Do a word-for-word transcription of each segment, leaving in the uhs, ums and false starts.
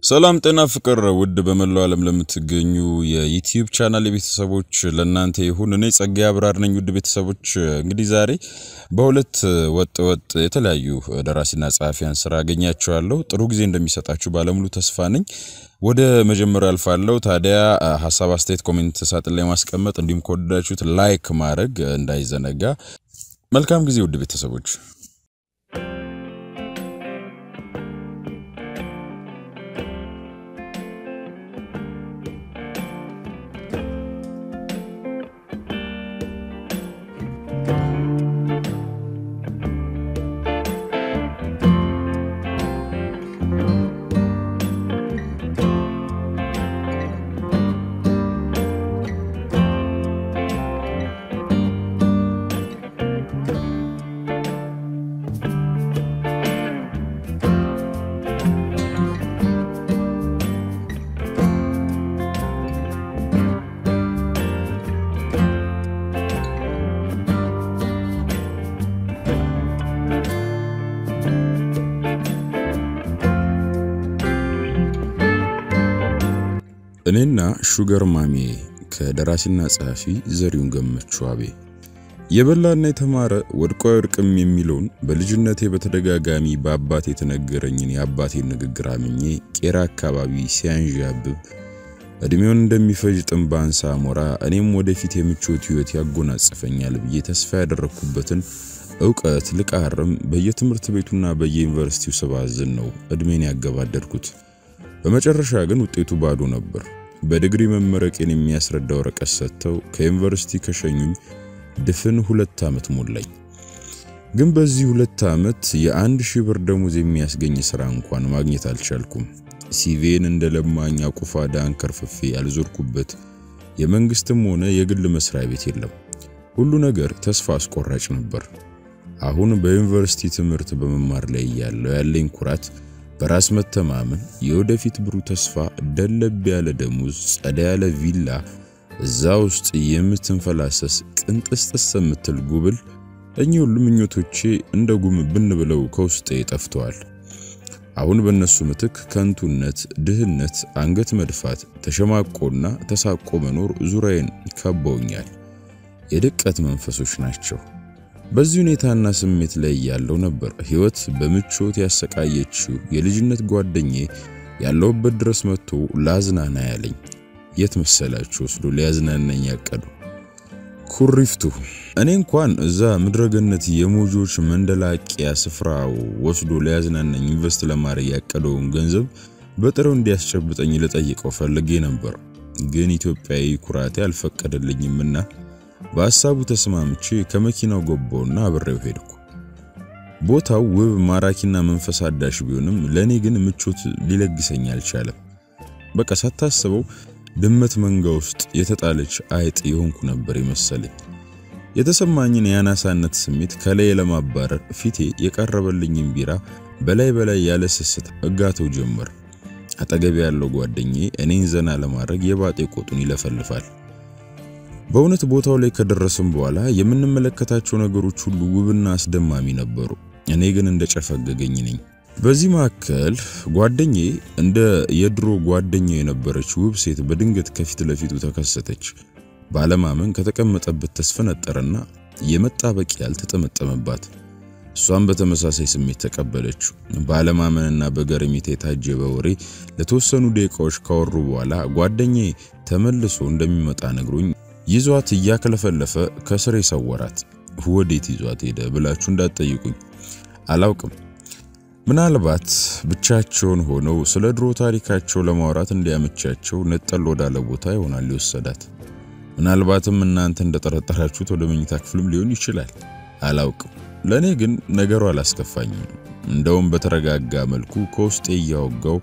سلام تنا فكر ود بملو عالم لم تجنيو يا يوتيوب قناة لبيت سبوتش لأن أنت هون الناس أجابرار نيجي ود بيت سبوتش قديزاري بقولت وات وات يتلاقيو دراسي الناس عافية سرعة جنية شوالو تروج زين دميسات أشوف بالملو تصفاني وده مجمر الفالو تهديا حساب استيت كومنت سات اللي ماسك أمة تنديم كود شوت لايك مارج دايزا نجا ملكام جزي ود بيت سبوتش أنا شوغر مامي كدراسينا صافي زريون جمت شوابي يبلا نيتمار وركور كمي مليون بلجنتي بتدغاغامي باباتي تنغرني اباتي نغغرامني كيرا كابابي سيانجاب ادميون እንደሚፈጅ ጥምባን ሳሞራ እኔም ወደፊት የምቾት ህይወት ያጎናጽፈኛል ብዬ ተስፋ ያደረኩበትን ዕውቀት ልቃርም በየትምህርት ቤቱና በየዩኒቨርሲቲው ሰባዝን ነው እድሜን ያገባደርኩት በመጨረሻ ግን ውጤቱ ባዶ ነበር በዲግሪ መመረቄን የሚያስረዳው ወረቀት ሰጥተው ከዩኒቨርሲቲ ከሸኙኝ ድፍን ሁለት አመት ሞላኝ ግን በዚህ ሁለት አመት የአንድ ሺህ ብር ደሞዝ የሚያስገኝ ስራ እንኳን ማግኘት አልቻልኩም ሲቪን እንደለማኛ ቁፋዳን ከርፍፌ አልዞርኩበት የመንግስትም ሆነ የግል መስሪያ ቤት የለም ሁሉ ነገር ተስፋ አስቆራጭ ነበር አሁን በዩኒቨርሲቲ ትምህርት በመማር ላይ ያለው ያለኝ ኩራት براس متمامن يودفيت برو تسفا دلب على دموز على فيلا زاوست يمتن فلاسس كنت استسمت الجبل أن يقول من يتوشي عندهم بنبلو كوستي تفتوال عون بالنسمتك كانت النت دهنت عنجت مدفات تشمع كورنا تسعب كومنور زورين كابونيال يدك أتمن فسوش ناشو بزيونيت هانا سميت لي يالو نبر هيوت بمتشوت ياسك عيتشو يلي جنت قوادني يالو بدرس متو لازنا نايالي يتمسلاتشو سلو لازنا نياكادو كوريفتو انين كوان ازا مدرقنت يموجوش مندلاك ياسفراو وسلو لازنا نينفست لماري ياكادو ونغنزب بطرون دياسشبت اني لتأيكو فاللقين نبر جيني توبعي كراتي الفكاد اللي مننا በአሳቡ ተስማምቼ ከመኪናው ጎቦና አብሬው ሄድኩ ቦታው ውብ ማራኪና መንፈስ አዳሽ ቢሆንም ለኔ ግን ምቾት ሊለግሰኝ አልቻለም በቃ ሳታስበው ድመት መንጋ ውስጥ የተጣለች አይጥ ይሆንኩ ነበር የመሰለኝ የተሰማኝን ያናሳነት ስሜት ከላይ ለማባረር ፊቴ የቀረበልኝን ቢራ በላይ በላይ ያለሰሰተ እጋተው ጀመር አጠገብ ያለው ጓደኛዬ እኔን ዘና ለማድረግ የባጤ ቆጡን ይለፈልፋል በእውነት ቦታው ላይ ከደረስን በኋላ የምንመለከታቸው ነገሮች ሁሉ ውብና አስደማሚ ነበሩ እኔ ግን እንደጨፈገገኝ ነኝ በዚህ ማከል ጓደኛዬ እንደ የድሮ ጓደኛዬ የነበረች ውብ ሴት በድንገት ከፊት ለፊቱ ተከሰተች ባለማመን ከተቀመጠበት ተስፈነጠረና የመጣበቅ ያልተጠመጠመባት እሷን በተመሳሳይ ስሜት ተቀበለችው ባለማመንና በገርሚት የታጀበ ወሬ ለተወሰኑ ደቂቃዎች ካወሩ በኋላ ጓደኛዬ ተመልሶ እንደሚመጣ ነግሮኝ ይዟት ያከለፈለፈ ከስሬ ሰወራት ወዴት ይዟት ሄደ ብላችሁ እንዳትጠይቁኝ አላውቅም ምናልባት ብቻቸውን ሆነው ስለ ድሮ ታሪካቸው ለማውራት እንዲያመቻቸው ነጠል ወዳለ ቦታ ይሆናል ሊወሰዳት ምናልባትም እናንተ እንደተጠረጠራችሁት ወደ መኝታ ክፍልም ሊሆን ይችላል አላውቅም ለኔ ግን ነገሩ አላስከፋኝም እንደውም በተረጋጋ መልኩ ኮስቴ ያወጋው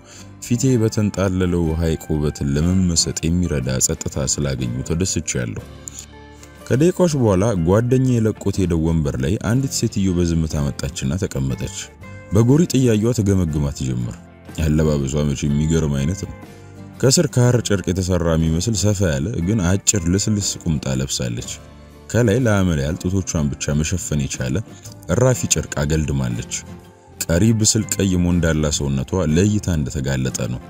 ፊቴ በተንጣለለው ሀይቅ ውበት ለመመሰጥ የሚረዳ ጸጥታ ስላገኙ ተደስቻለሁ ከደቂቃዎች በኋላ ጓደኛዬ ለቆት ሄደ ወንበር ላይ አንዲት ሴትዮ በዝምታ መጣችና ተቀመጠች በጎሪጥ ያያዩዋ ተገመግማት ጀመር ያለባበሷ መቼ የሚገርም አይነት ነው ከስር ካር ጨርቅ የተሰራ የሚመስል ሰፋ ያለ ግን አጭር ልስልስ ቁምጣ ለብሳለች ከላይ ለአመል ያልጡቶቿን ብቻ መሸፈን ይቻለ ራፊ ጨርቅ አገልድማለች ቀሪብ ስልቀይ ሞንዳላ ሰውነቷ ለይታ እንደተጋለጠ ነው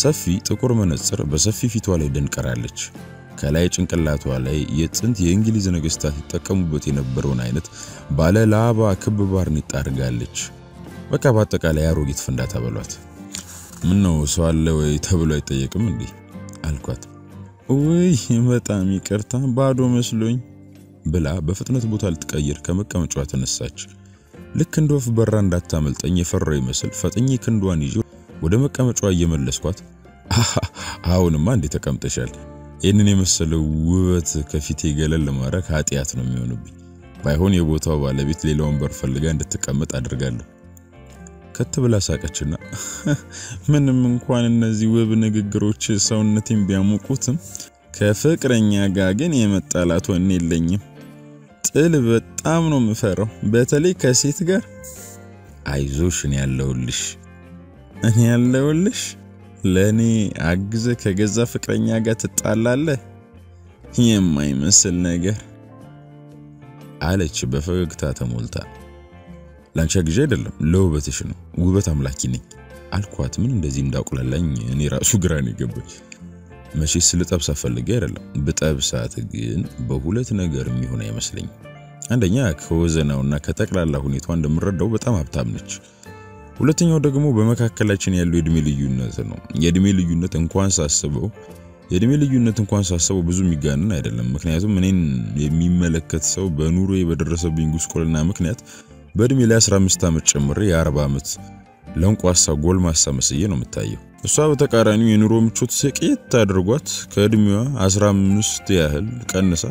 ሰፊ ጥቁር መነጽር በሰፊ ፊቷ ላይ ደንቀራለች ከላይ ጭንቅላቷ ላይ የጥንት የእንግሊዝ ነገስታት ተጠቀሙበት የነበረውን አይነት ባለ ላባ ክብ ባርኔጣ አድርጋለች በቃ በአጠቃላይ አሮጊት ፍንዳታ በሏት ምን ነው ሰው አለ ወይ ተብሎ አይጠየቅም እንዴ አልኳት ወይ በጣም ይቅርታ ባዶ መስሎኝ ብላ በፍጥነት ቦታ ልትቀይር ከመቀመጫዋ ተነሳች ልክ እንደወፍ በራ እንዳታመልጠኝ የፈረው ይመስል ፈጥኝ ክንዷን ይዤ ወደ መቀመጫዋ እየመለስኳት አሁንማ እንዴ ተቀምጠሻል እኔን የመሰለው ውበት ከፊቴ ገለል ለማረክ ኃጢያት ነው የሚሆንብኝ ባይሆን የቦታው ባለቤት ሌላውን በር ፈልጋ እንድትቀመጥ አድርጋለሁ ከተብላ ሳቀችና ምንም እንኳን እነዚህ ውብ ንግግሮች ሰውነቴን ቢያሞቁትም ከፍቅረኛ ጋር ግን የመጣላት ወኔ የለኝም ጥል በጣም ነው የምፈራው በተለይ ከሴት ጋር አይዞሽ እኔ ያለውልሽ እኔ ያለውልሽ ለኔ አግዘ ከገዛ ፍቅረኛ ጋር ትጣላለህ የማይመስል ነገር አለች በፈገግታ ተሞልታ ላንቺ ግጄ አይደለም ለውበትሽ ነው ውበት አምላኪ ነኝ አልኳት ምን እንደዚህ እንዳቆላላኝ እኔ ራሱ ግራ ነው የገባኝ መቼስ ስለጠብሳ ፈልጌ አይደለም በጠብሳት ግን በሁለት ነገር የሚሆን አይመስልኝ አንደኛ ከወዘናውና ከተቀላላ ሁኔታው እንደምረዳው በጣም ሀብታም ነች ሁለተኛው ደግሞ በመካከላችን ያለው የድሜ ልዩነት ነው የድሜ ልዩነት እንኳን ሳስበው የድሜ ልዩነት እንኳን ሳስበው ብዙ የሚጋነን አይደለም ምክንያቱም እኔን የሚመለከት ሰው በኑሮዬ በደረሰብኝ ጉስቆልና ምክንያት በእድሜ ላይ አስራ አምስት ዓመት ጨምሬ አርባ ዓመት ለንቋሳ ጎልማሳ መስዬ ነው የምታየው እሷ በተቃራኒው የኑሮ ምቾት ስቄት ታድርጓት ከእድሜዋ አስራ አምስት ያህል ቀንሳ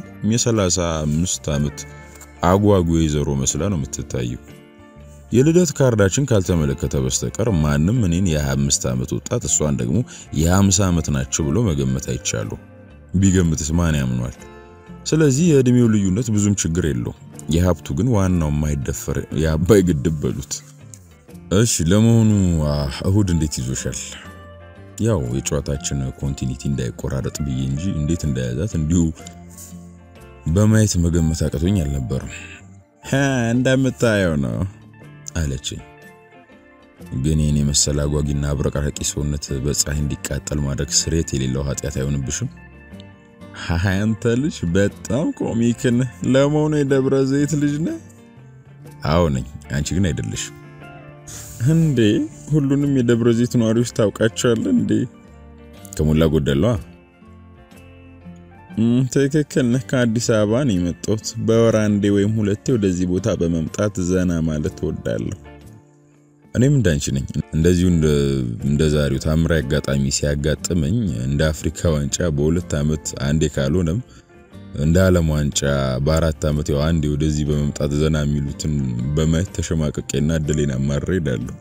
ሰላሳ አምስት ዓመት አጓጉ ይዘሮ መስላ ነው የምትታየው የልደት ካርዳችን ካልተመለከተ በስተቀር ማንም እኔን የ25 ዓመት ወጣት እሷን ደግሞ የ50 ዓመት ናቸው ብሎ መገመት አይቻሉ ቢገምትስ ማን ያምኗል ስለዚህ የእድሜው ልዩነት ብዙም ችግር የለው የሀብቱ ግን ዋናው ማይደፈር ያባይ ግድበሉት እሺ ለመሆኑ አሁን እንዴት ይዞሻል ያው የጨዋታችን ኮንቲኒቲ እንዳይቆራረጥ ብዬ እንጂ እንዴት እንደያዛት እንዲሁ በማየት መገመት አቅቶኝ አልነበረ ሀ እንደምታየው ነው አለች ግን እኔ መሰላጓጊና አብረቀራቂ ሰውነት በፀሐይ እንዲቃጠል ማድረግ ስሬት የሌለው ኃጢያት አይሆንብሽም አንተ ልጅ በጣም ኮሚክ ነህ ለመሆኑ የደብረ ዘይት ልጅ ነህ አዎ ነኝ አንቺ ግን አይደለሽም እንዴ ሁሉንም የደብረ ዘይት ነዋሪዎች ታውቃቸዋለህ እንዴ ከሞላ ጎደል ነው ትክክል ነህ ከአዲስ አበባ ነው የመጣሁት በወራንዴ ወይም ሁለቴ ወደዚህ ቦታ በመምጣት ዘና ማለት ወዳለሁ እኔም እንዳንቺ ነኝ እንደዚሁ እንደዛሬው ታምራ ያጋጣሚ ሲያጋጥመኝ እንደ አፍሪካ ዋንጫ በሁለት አመት አንዴ ካልሆነም እንደ ዓለም ዋንጫ በአራት አመት ያው አንዴ ወደዚህ በመምጣት ዘና የሚሉትን በማየት ተሸማቀቀና አደሌና ማረዳለሁ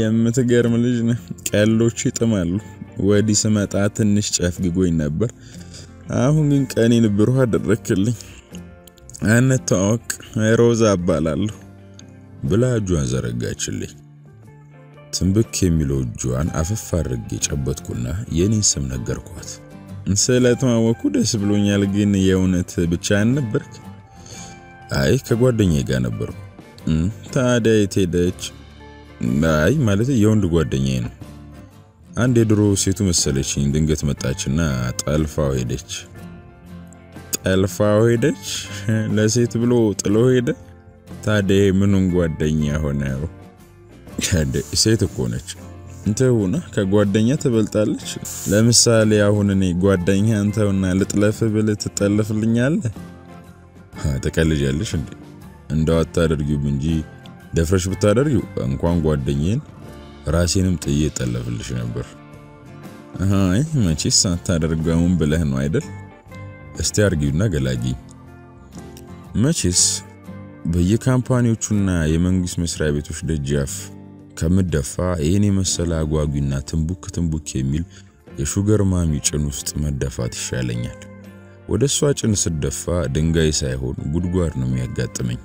የምትገርም ልጅ ነህ ቀልዶች ይጥማሉ ወዲ ስመጣ ትንሽ ጨፍግጎኝ ነበር አሁን ግን ቀኔን ብሩህ አደረክልኝ አንተውክ ሮዛ አባላለሁ ብላ እጇን ዘረጋችልኝ ትምብክ የሚለው እጇን አፈፍ አድርጌ ጨበጥኩና የኔን ስም ነገርኳት ስለተዋወኩ ደስ ብሎኛል ግን የእውነት ብቻህን ነበርክ አይ ከጓደኛዬ ጋር ነበርኩ ታዲያ የት ሄደች አይ ማለት የወንድ ጓደኛዬ ነው አንዴ ድሮ ሴቱ መሰለችኝ ድንገት መጣችና ጣልፋው ሄደች ጣልፋው ሄደች ለሴት ብሎ ጥሎ ሄደ ታዲያ ምንም ጓደኛ ሆነው ታዴ ሴት እኮ ነች እንተውና ከጓደኛ ተበልጣለች ለምሳሌ አሁን እኔ ጓደኛ አንተውና ልጥለፍ ብል ትጠለፍልኛለህ ተቀልጃለሽ እንዴ እንደው አታደርጊው እንጂ ደፍረሽ ብታደርጊው እንኳን ጓደኛን ራሴንም ጥዬ ተጠለፍልሽ ነበር አይ መቼስ አታደርገውም ብለህ ነው አይደል እስቲ አርጊውና ገላጊ መቼስ በየካምፓኒዎቹና የመንግስት መስሪያ ቤቶች ደጃፍ ከመደፋ እኔ መሰላ አጓጉና ትምቡክ ትምቡክ የሚል የሹገር ማሚ ጭን ውስጥ መደፋት ይሻለኛል ወደሷ ጭን ስደፋ ድንጋይ ሳይሆን ጉድጓድ ነው የሚያጋጥመኝ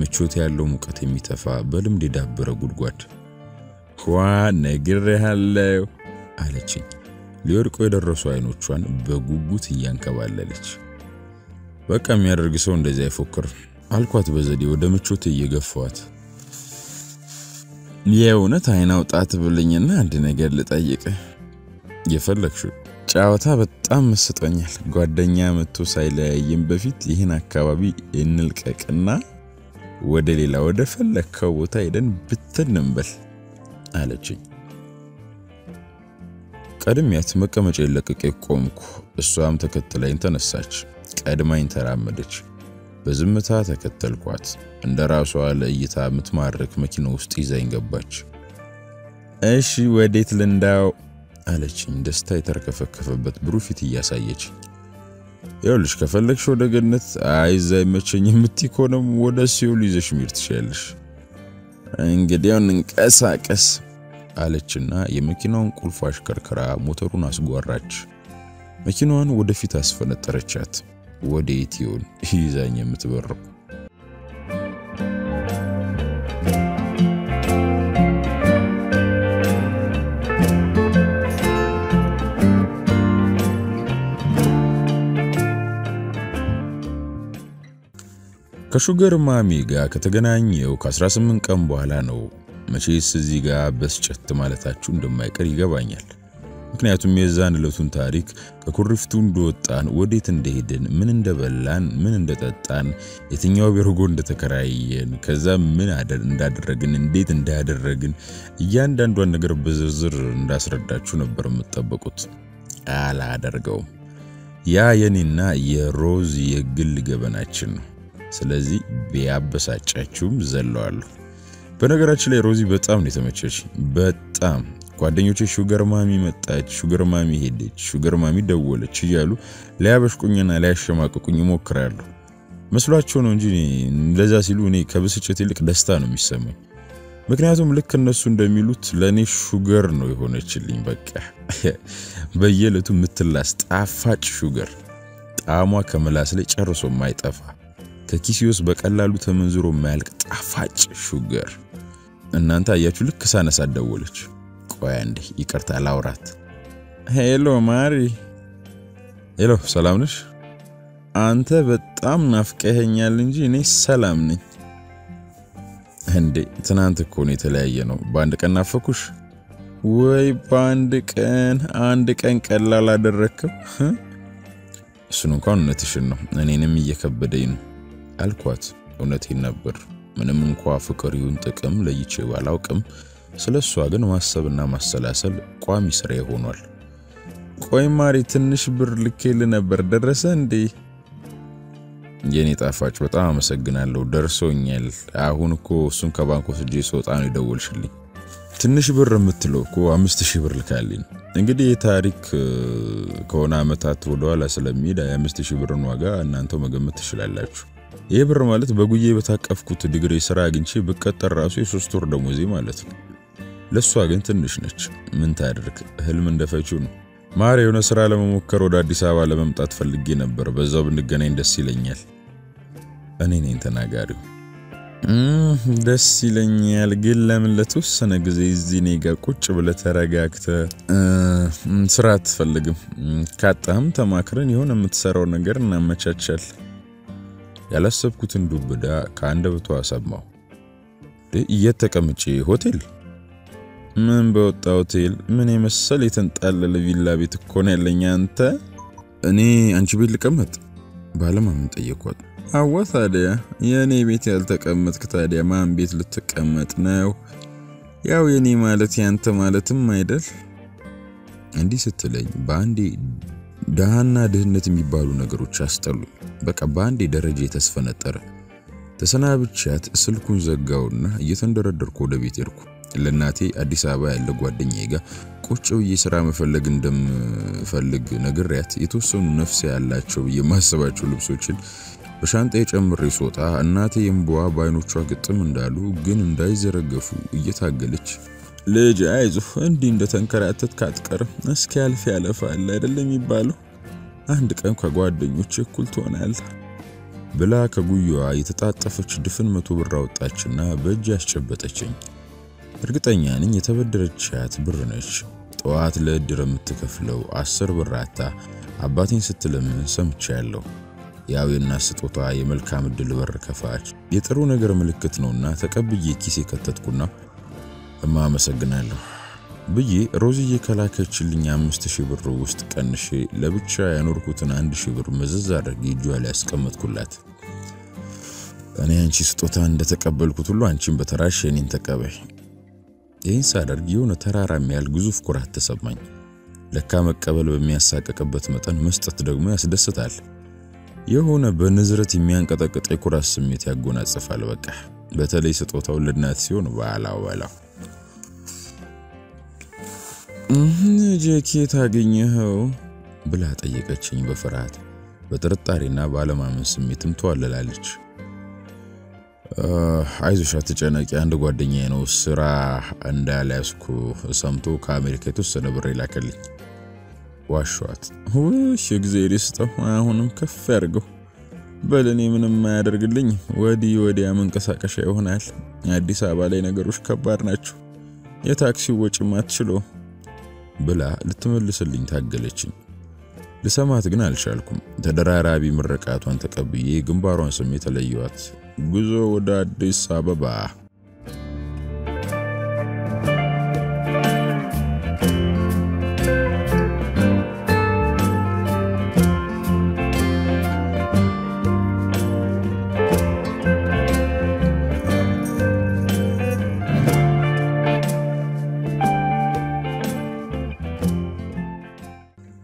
ምቾት ያለው ሙቀት የሚተፋ በልምድ ዳብረ ጉድጓድ ኳን ነግረሃለው አለች ሊወርቁ የደረሱ አይኖቿን በጉጉት እያንከባለለች በቃ የሚያደርግ ሰው እንደዚህ አይፎክር አልኳት በዘዴ ወደ ምቾት እየገፋዋት የውነት አይና ወጣት ብልኝና አንድ ነገር ልጠይቅ የፈለክሽው ጫዋታ በጣም መስጠኛል ጓደኛ መጥቶ ሳይለያይም በፊት ይሄን አካባቢ እንልቀቅና ወደ ሌላ ወደ ፈለከው ቦታ ሄደን ብትንምበል አለችኝ ቀድሚያት መቀመጫ ለቀቄ ቆምኩ እሷም ተከትለኝ ተነሳች ቀድማኝ ተራመደች በዝምታ ተከተልኳት እንደራሷ ለይታ ምትማርክ መኪና ውስጥ ይዘኝ ገባች እሺ ወዴት ልንዳው አለችኝ ደስታ የተከፈከፈበት ብሩፊት ያሳየች ይኸውልሽ ከፈለክሽ ወደ ገነት አይዛ ይመቸኝ የምትይኮንም ወደ ሲኦል ይዘሽ ምርትሽልሽ እንግዲያው እንቀሳቀስ አለችና የመኪናውን ቁልፍ አሽከርከራ ሞተሩን አስጓራች መኪናዋን ወደፊት አስፈነጠረቻት ወዴት ይሁን ይዛኝ የምትበረው ከሹገር ማሚ ጋር ከተገናኘው ከ18 ቀን በኋላ ነው መቼስ እዚህ ጋር በስጨት ማለታችሁ እንደማይቀር ይገባኛል ምክንያቱም የዛን ለቱን ታሪክ ከኩርፍቱ እንደወጣን ወዴት እንደሄድን ምን እንደበላን ምን እንደጠጣን የትኛው ቢሮጎ እንደተከራየን ከዛ ምን አደረ እንዳደረግን እንዴት እንዳደረግን እያንዳንዷን ነገር በዝርዝር እንዳስረዳችሁ ነበር የምትጠብቁት አላደርገው ያ የኔና የሮዝ የግል ገበናችን ስለዚህ ቢያበሳጫችሁም ዘለዋለሁ በነገራችን ላይ ሮዚ በጣም ነው ተመቸች በጣም ጓደኞቼ ሹገር ማሚ መጣች ሹገር ማሚ ሄደች ሹገር ማሚ ደወለች ይያሉ ለያበሽቁኝና ለያሽማቀቁኝ ሞክራሉ መስሏቸው ነው እንጂ ለዛ ሲሉ እኔ ከብስጭት ይልቅ ደስታ ነው የሚሰማኝ ምክንያቱም ልክ እነሱ እንደሚሉት ለኔ ሹገር ነው የሆነችልኝ በቃ በየለቱ ምትላስ ጣፋጭ ሹገር ጣሟ ከመላስ ላይ ጨርሶ ማይጠፋ ከኪሲዮስ በቀላሉ ተመንዝሮ ማልቅ ጣፋጭ ሹገር እናንተ አያችሁ ልክ ሳነሳ ደወለች ቆይ አንዴ ይቀርታ ላውራት ሄሎ ማሪ ሄሎ ሰላም ነሽ አንተ በጣም ናፍቀኸኛል እንጂ እኔ ሰላም ነኝ እንዴ ትናንት እኮ ነው የተለያየ ነው በአንድ ቀን ናፈኩሽ ወይ በአንድ ቀን አንድ ቀን ቀላል አደረከው እሱን እንኳን እውነትሽን ነው እኔንም እየከበደኝ ነው አልኳት እውነቴን ነበር ምንም እንኳን ፍቅሪውን ጥቅም ለይቼው አላውቅም ስለሱ አገን ማሰብና ማሰላሰል ቋሚ ስራ ይሆናል ቆይ ማሪ ትንሽ ብር ልከል ነበር ደረሰ እንዴ የኔ ጣፋጭ በጣም አመሰግናለሁ ደርሶኛል አሁን እኮ እሱን ከባንክ ወስጄ ሶጣን ይደውልሽልኝ ትንሽ ብር የምትለው እኮ አምስት ሺህ ብር ልካልኝ እንግዲህ ታሪክ ከሆነ አመታት ወደኋላ ስለሚሄድ አምስት ሺህ ብር ነው ዋጋ እናንተው መገመት ትችላላችሁ የብር ማለት በጉዬ በታቀፍኩት ዲግሪ ስራ አግኝቼ በቀጠር ራሱ የሶስት ወር ደሞዜ ማለት ነው ለሷ ግን ትንሽ ነች ምን ታድርክ ህልም እንደፈችው ነው ማሪው ነስራ ለመሞከር ወደ አዲስ አበባ ለመምጣት ፈልጌ ነበር በዛው ብንገናኝ ደስ ይለኛል እኔ ነኝ ተናጋሪው ደስ ይለኛል ግን ለምን ለተወሰነ ጊዜ እዚህ ነኝ ጋር ቁጭ ብለህ ተረጋግተ ስራ አትፈልግም ካጣም ተማክረን የሆነ የምትሰራው ነገር እናመቻቻል ያላሰብኩት እንዱብዳ ካንደብቷ አሰማው እየተቀመጪ ሆቴል ምን በወጣ ሆቴል ምን የመሰለ የተንጣለለ ቪላ ቤት እኮ ነው ያለኝ አንተ እኔ አንቺ ቤት ልቀመጥ ባለማመን ጠየቅኳት አዋ ታዲያ የኔ ቤት ያልተቀመጥክ ታዲያ ማን ቤት ልትቀመጥ ነው ያው የኔ ማለት ያንተ ማለትም አይደል እንዲህ ስትለኝ ባንዲ ዳሃና ድህነት የሚባሉ ነገሮች አስጠሉኝ በቃ ባንዲ ደረጃ የተስፈነጠረ ተሰናብቻት ስልኩን ዘጋውና እየተንደረደርኩ ወደ ቤት ሄድኩ ለናቴ አዲስ አበባ ያለ ጓደኛዬ ጋር ቆጨው ይስራ መፈለግ እንደምፈልግ ነግሬያት የተወሰኑ ነፍስ ያላቸው የማሰባቸው ልብሶችን በሻንጣዬ ጨምሬ ሶጣ እናቴ እንበዋ ባይኖቿ ግጥም እንዳሉ ግን እንዳይዘረገፉ እየታገለች ልጅ አይዞህ እንዴ እንደተንከራተት ካጥቀር እስኪ አልፍ ያለፋል አይደለም ይባላል አንድ ቀን ከጓደኞቼ እኩል ትሆናለህ ብላ ከጉዩዋ የተጣጣፈች ድፍን መቶ ብር አወጣችና በእጅ ያስጨበጠችኝ እርግጠኛ ነኝ የተበደረቻት ብር ነች ጧት ለድር የምትከፍለው አስር ብር አጣ አባቴን ስትለምን ሰምቻለሁ ያው የናስጦቷ የመልካም ድል በር ከፋች የጥሩ ነገር ምልክት ነውና ተቀብዬ ኪሴ ከተትኩና ما مسجناله بيجي روزي كلاك تشيلني عم مستشيبر روست كأن شيء لبتشا ينوركوتنا عند شيبر مززار جيجو على أسكمت كلات أنا هنشي ستوتان دتقبل كتلو هنشي بتراشي ننتكابه إنسان رجيونا ترى رمي الجزوف كره تسبمين لكامك قبل بمية ساك كبت متن مستترج مية سدست عال يهونا بنظرة ميان كتكت عكورة سميتها جونا سفال وجح بتالي ستوتا ولدنا ثيون وعلا وعلا جاكي تاجينيها بلعت أيك أشين بفرات بترتارينا بعلما من سميتم توالل عليك عايزو شاتجانا كي عندو قادنيين وصراح عندها لأسكو سامتو كاميركي تسنة بريلاك اللي واشوات وش يكزيريستا وهونم كفارقو بلني من ما درقلني ودي ودي من كساك شيء هنال عدي ساب علينا قروش كبارناتشو يتاكسي وش ما تشلو بلا لتملس اللي انتاقلتشي لسامات قنال شالكم تدرى رابي من ركعات وانت كبيه قنبارون سميت ليوات ጉዞው ወደ አዲስ አበባ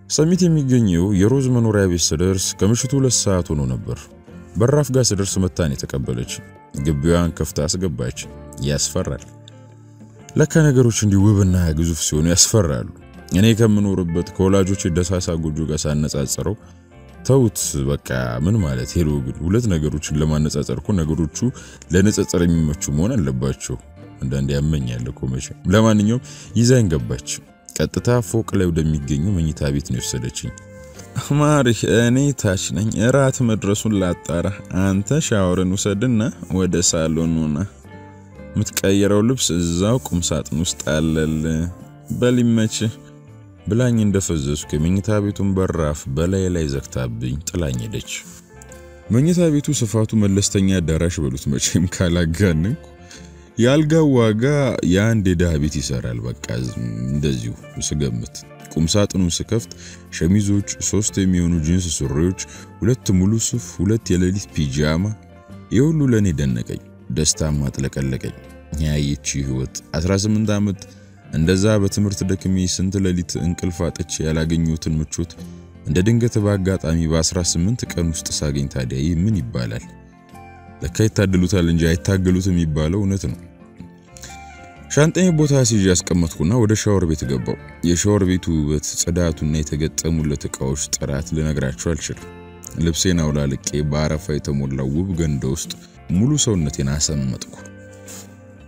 ሰሚት የሚገኘው የሮዝ መኖሪያ ቤት ስደርስ ከምሽቱ ሁለት ሰዓት ሆኖ ነበር برافقا سدرس متاني تقبلتش جبيوان كفتا سقبايتش ياسفرال لكا نغروش اندي وبنا غزوف سيون ياسفرال اني كمنو ربت كولاجوش دساسا غوجوغا سانصاصرو توت بقا من مالت هيلو غد ሁለት نغروش لما نصاصركو نغروشو لنصاصر يممچو مون አለባቸው እንደ እንደ ያመኛል እኮ መቼ ለማንኛው ይዛን ገባች ቀጥታ ፎቅ ላይ ወደሚገኙ መኝታ ቤት ነው የወሰደችኝ ማሪ እኔ ታች ነኝ እራት መድረሱን ላጣራ አንተ ሻወርን ወሰድና ወደ ሳሎን ሆነ ምትቀየረው ልብስ እዛው ቁም ሳጥን ውስጥ አለለ በሊመች ብላኝ እንደፈዘዝኩ ምኝታ ቤቱን በራፍ በላይ ላይ ዘክታብኝ ጥላኝ ሄደች ምኝታ ቤቱ ስፋቱ መለስተኛ ዳራሽ በሉት መቼም ካላጋነኩ ያልጋው ዋጋ ያንዴ ዳቤት ይሰራል በቃ እንደዚሁ ስገምት ቁም ሳጥኑን ስከፍት ሸሚዞች ሶስት የሚሆኑ ጂንስ ሱሪዎች ሁለት ሙሉ ሱፍ ሁለት የሌሊት ፒጃማ የሁሉ ለኔ ደነቀኝ ደስታማ ተለቀለቀኝ ያይቺ ህይወት አስራ ስምንት አመት እንደዛ በትምርት ደክሜ ስንት ለሊት እንቅልፍ አጥቼ ያላገኘሁትን ምቾት እንደ ድንገት ባጋጣሚ በ18 ቀን ውስጥ ሳገኝ ታዲያ ምን ይባላል ለከይታ ድሉታል እንጂ አይታገሉትም ይባለው እውነት ነው ሻንጤ ቦታ ሲጅ ያስቀመጥኩና ወደ ሻወር ቤት ገባው የሻወር ቤቱ ውበት ጽዳቱና የተገጠሙለት እቃዎች ጥራት ለነግራችሁ አልችልም ልብሴን አውላልቄ ባረፋ የተሞላው ውብ ገንዳ ውስጥ ሙሉ ሰውነቴን አሰመጥኩ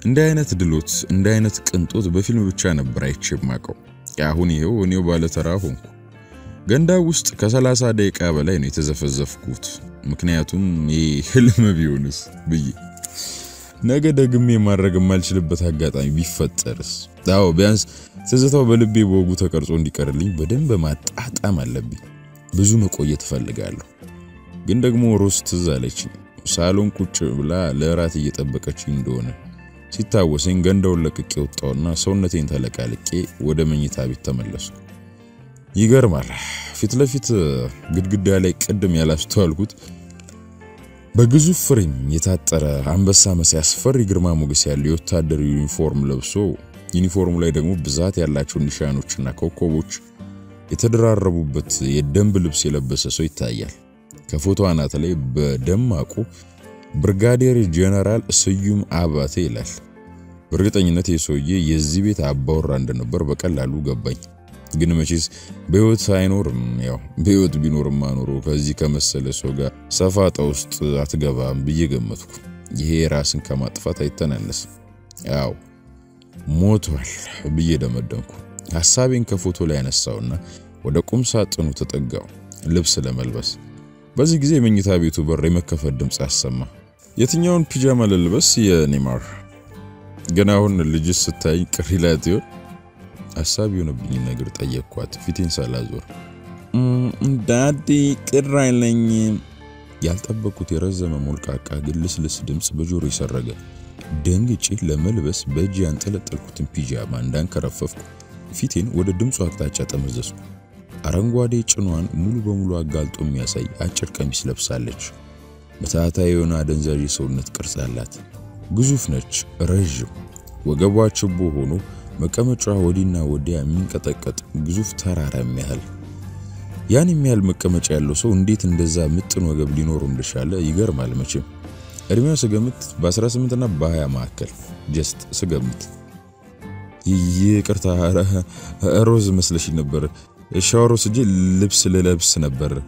እንደ አይነት ድሎት እንደ አይነት ቅንጦት በፊልም ብቻ ነበር አይቼማቀው ያሁን ይሄው እኔው ባለተራ ሆንኩ ገንዳ ውስጥ ከ30 ደቂቃ በላይ ነው የተዘፈዘፍኩት ምክንያቱም ይህልም ቢሆንስ ብዬ ነገ ደግሜ ማድረግ ማልችልበት አጋጣሚ ቢፈጠርስ አዎ ቢያንስ ስለዘታው በልቤ ወጉ ተቀርጾ እንዲቀርልኝ በደንብ ማጣጣም አለብኝ ብዙ መቆየት ፈልጋለሁ ግን ደግሞ ሮስት ዛለች ሳሎን ቁጭ ብላ ለራት እየጠበቀችኝ እንደሆነ ሲታወሰኝ ገንዳውን ለቅቄ ወጣውና ሰውነቴን ተለቃልቄ ወደ መኝታ ቤት ተመለስኩ ይገርማል ፊት ለፊት ግድግዳ ላይ ቀደም ያላስተዋልኩት በግዙፍ ፍሬም የታጠረ አንበሳ መሳይ አስፈሪ ግርማ ሞገስ ያለው የወታደር ዩኒፎርም ለብሶ ዩኒፎርሙ ላይ ደግሞ ብዛት ያላቸው ኒሻኖችና ኮከቦች የተደራረቡበት የደንብ ልብስ የለበሰ ሰው ይታያል ከፎቶው አናት ላይ በደማቁ ብርጋዴር ጄኔራል ስዩም አባቴ ይላል በርግጠኝነት የሰውዬ የዚህ ቤት አባወራ እንደነበር በቀላሉ ገባኝ ግን መቼስ በህይወት ሳይኖርም ያው በህይወት ቢኖርም ማኖር ከዚህ ከመሰለ ሰው ጋር ሰፋጣ ውስጥ አትገባም በየገመትኩ ይሄ ራስን ከማጥፋት አይተናነስ ያው ሞቷል በየደመደንኩ ሐሳቤን ከፎቶ ላይ አነሳውና ወደ ቁም ሳጥኑ ተጠጋው ልብስ ለመልበስ በዚህ ጊዜ መኝታ ቤቱ በር የመከፈት ድምጽ አሰማ የትኛውን ፒጃማ ለልበስ የኔማር ገናውን ልጅ ስታይ ቅሪላቲው አሳቢው ነው ብኝ ነገር ጠየቅኳት ፊቴን ሳላዞር ዳዲ ቅራይለኝ ያልጠበቁት የረዘመ ሙልቃቃ ግልስልስ ድምጽ በጆሮዬ ሰረገ دنجي شيء لما لبس بيجي عن ثلاثة الكوتين بيجامة عندن كرففكو فيتين وده دم سوات تاجات مزدسكو أرانغوادي تشنوان ملو بملو عقلت أمي أسي أشر كميس لبسالش متعتها يونا دنزاري صورنت كرسالات جزوفنش رجو وجبات شبههنو مكمل تراودينا وديا من كتكت جزوف ترى مهل يعني مهل مكمل تشالو سو نديت ندزا متن وقبل نورم لشالة يجر معلمتشي أرميو سجمت بس رسمت أنا بايع معكل جست سجمت يي كرتها راه روز مسلش نبر الشعر سجل لبس للبس نبر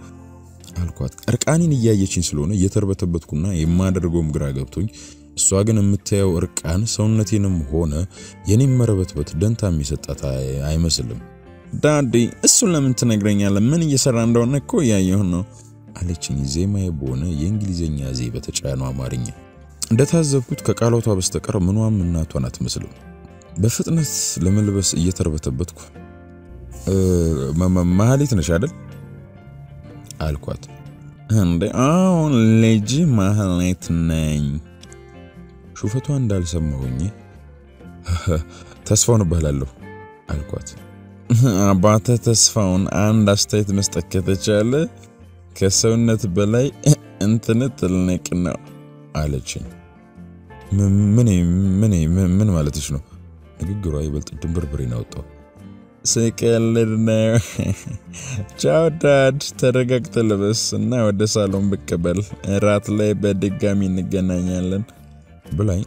هالقات أركاني نيجي تشينسلونه يتربط بتكونا يمادر قوم قراجبتوني سواجنا متاو أركان سونتينا مهونا يعني مربط بتدن تاميسات أتا أي مسلم دادي السلام من تناقرين على من يسران دونا كويا يهونو على تشيني زي ما يبونه ينجليزي نيازي بتشانو أمارينيا ده تهذب كت كقالو تابستكر منو من ناتونات مسلم بفتنة لما لبس يتربط بتكو أه ما ما ما هالي تنشادل هالقات هندي آه لجي ما هالي تنين شوفتو عندال سمعوني تسفون بهلالو القوات عباته تسفون عند استيت مستكتشالي كسونة بلاي انتنت لنكنا عالجين مني مني من مالتي شنو نقل قرأي بلتقدم بربرين اوتو سيكالرنا جاو داد ترقاك تلبسنا ودى سالون بكبل رات لي بدقامي نقنانيالن بلاي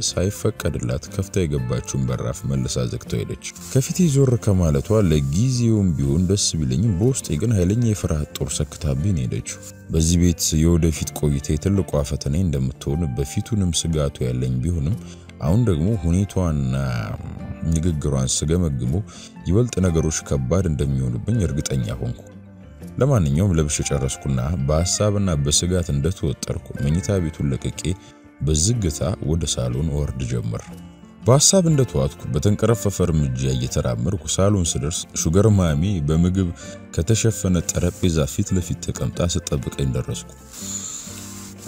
سايفة كادلات كفتا يقباتشون براف ملسا زكتويلج كفتي زور كمالتوا لجيزيوم بيون بس بليني بوست ايقن هيليني يفرهات طورسا كتابيني لجو بزي بيت سيودة فيت قويتي تلقوا عفتنين دمتون بفيتو نمسقاتو يالين بيهونم عون دقمو هونيتو عن نققرو عن سقام اقمو يوالت نقروش كبار اندميونو بن يرقت انيا هونكو لما نيوم لبشو جارس كلنا باسابنا بسقات اندتو التركو من يتابيتو لككي بزجتها وده سالون ورد جمر. بعصب عند تواتك بتنكرف فرمجية يترامر وسالون سدرس شجر مامي بمجب كتشف أن تربي زافيت لفيت كم تاسة طبق عند الرزق.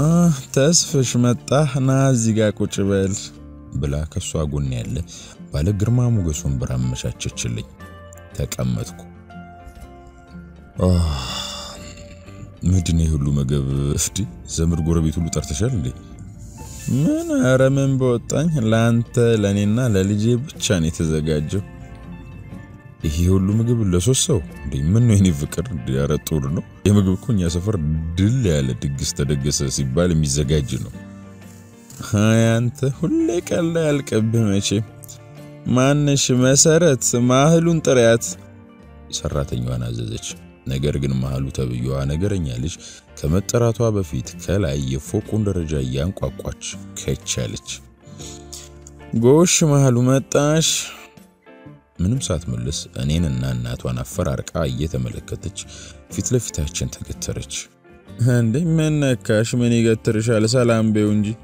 آه تأسفش متاح نازجا كوتشبل. بلا كسوا قلنيله بلا جرما مجسون برام مشات تشلي. تكملتكو. آه مدني هلو مجب فتي زمر جربي تلو ترتشلي. من أرمن بوتان لانت لانينا لليجيب تشاني تزجاجو. هي هو اللي مجبل لسوسو. دي منو هني فكر ديارة تورنو. يمجبل كون يسافر دليا لتجست تجست سيبالي مزجاجنو. هاي أنت هلا كلا الكب ماشي. ما نش مسرت ما هلون تريات. سرتني وأنا زجتش. نجارجن مهالو تبيو عن نجارن يالش كم تراتوا بفيت كلا يفوقون درجة يانقوا قاتش كتشالش جوش مهالو متاش منم ساعات ملص أنين النانات وأنا فرارك عاية تملكتش في تلفتها جنت قترش هندي من كاش مني قترش على سلام بيونجي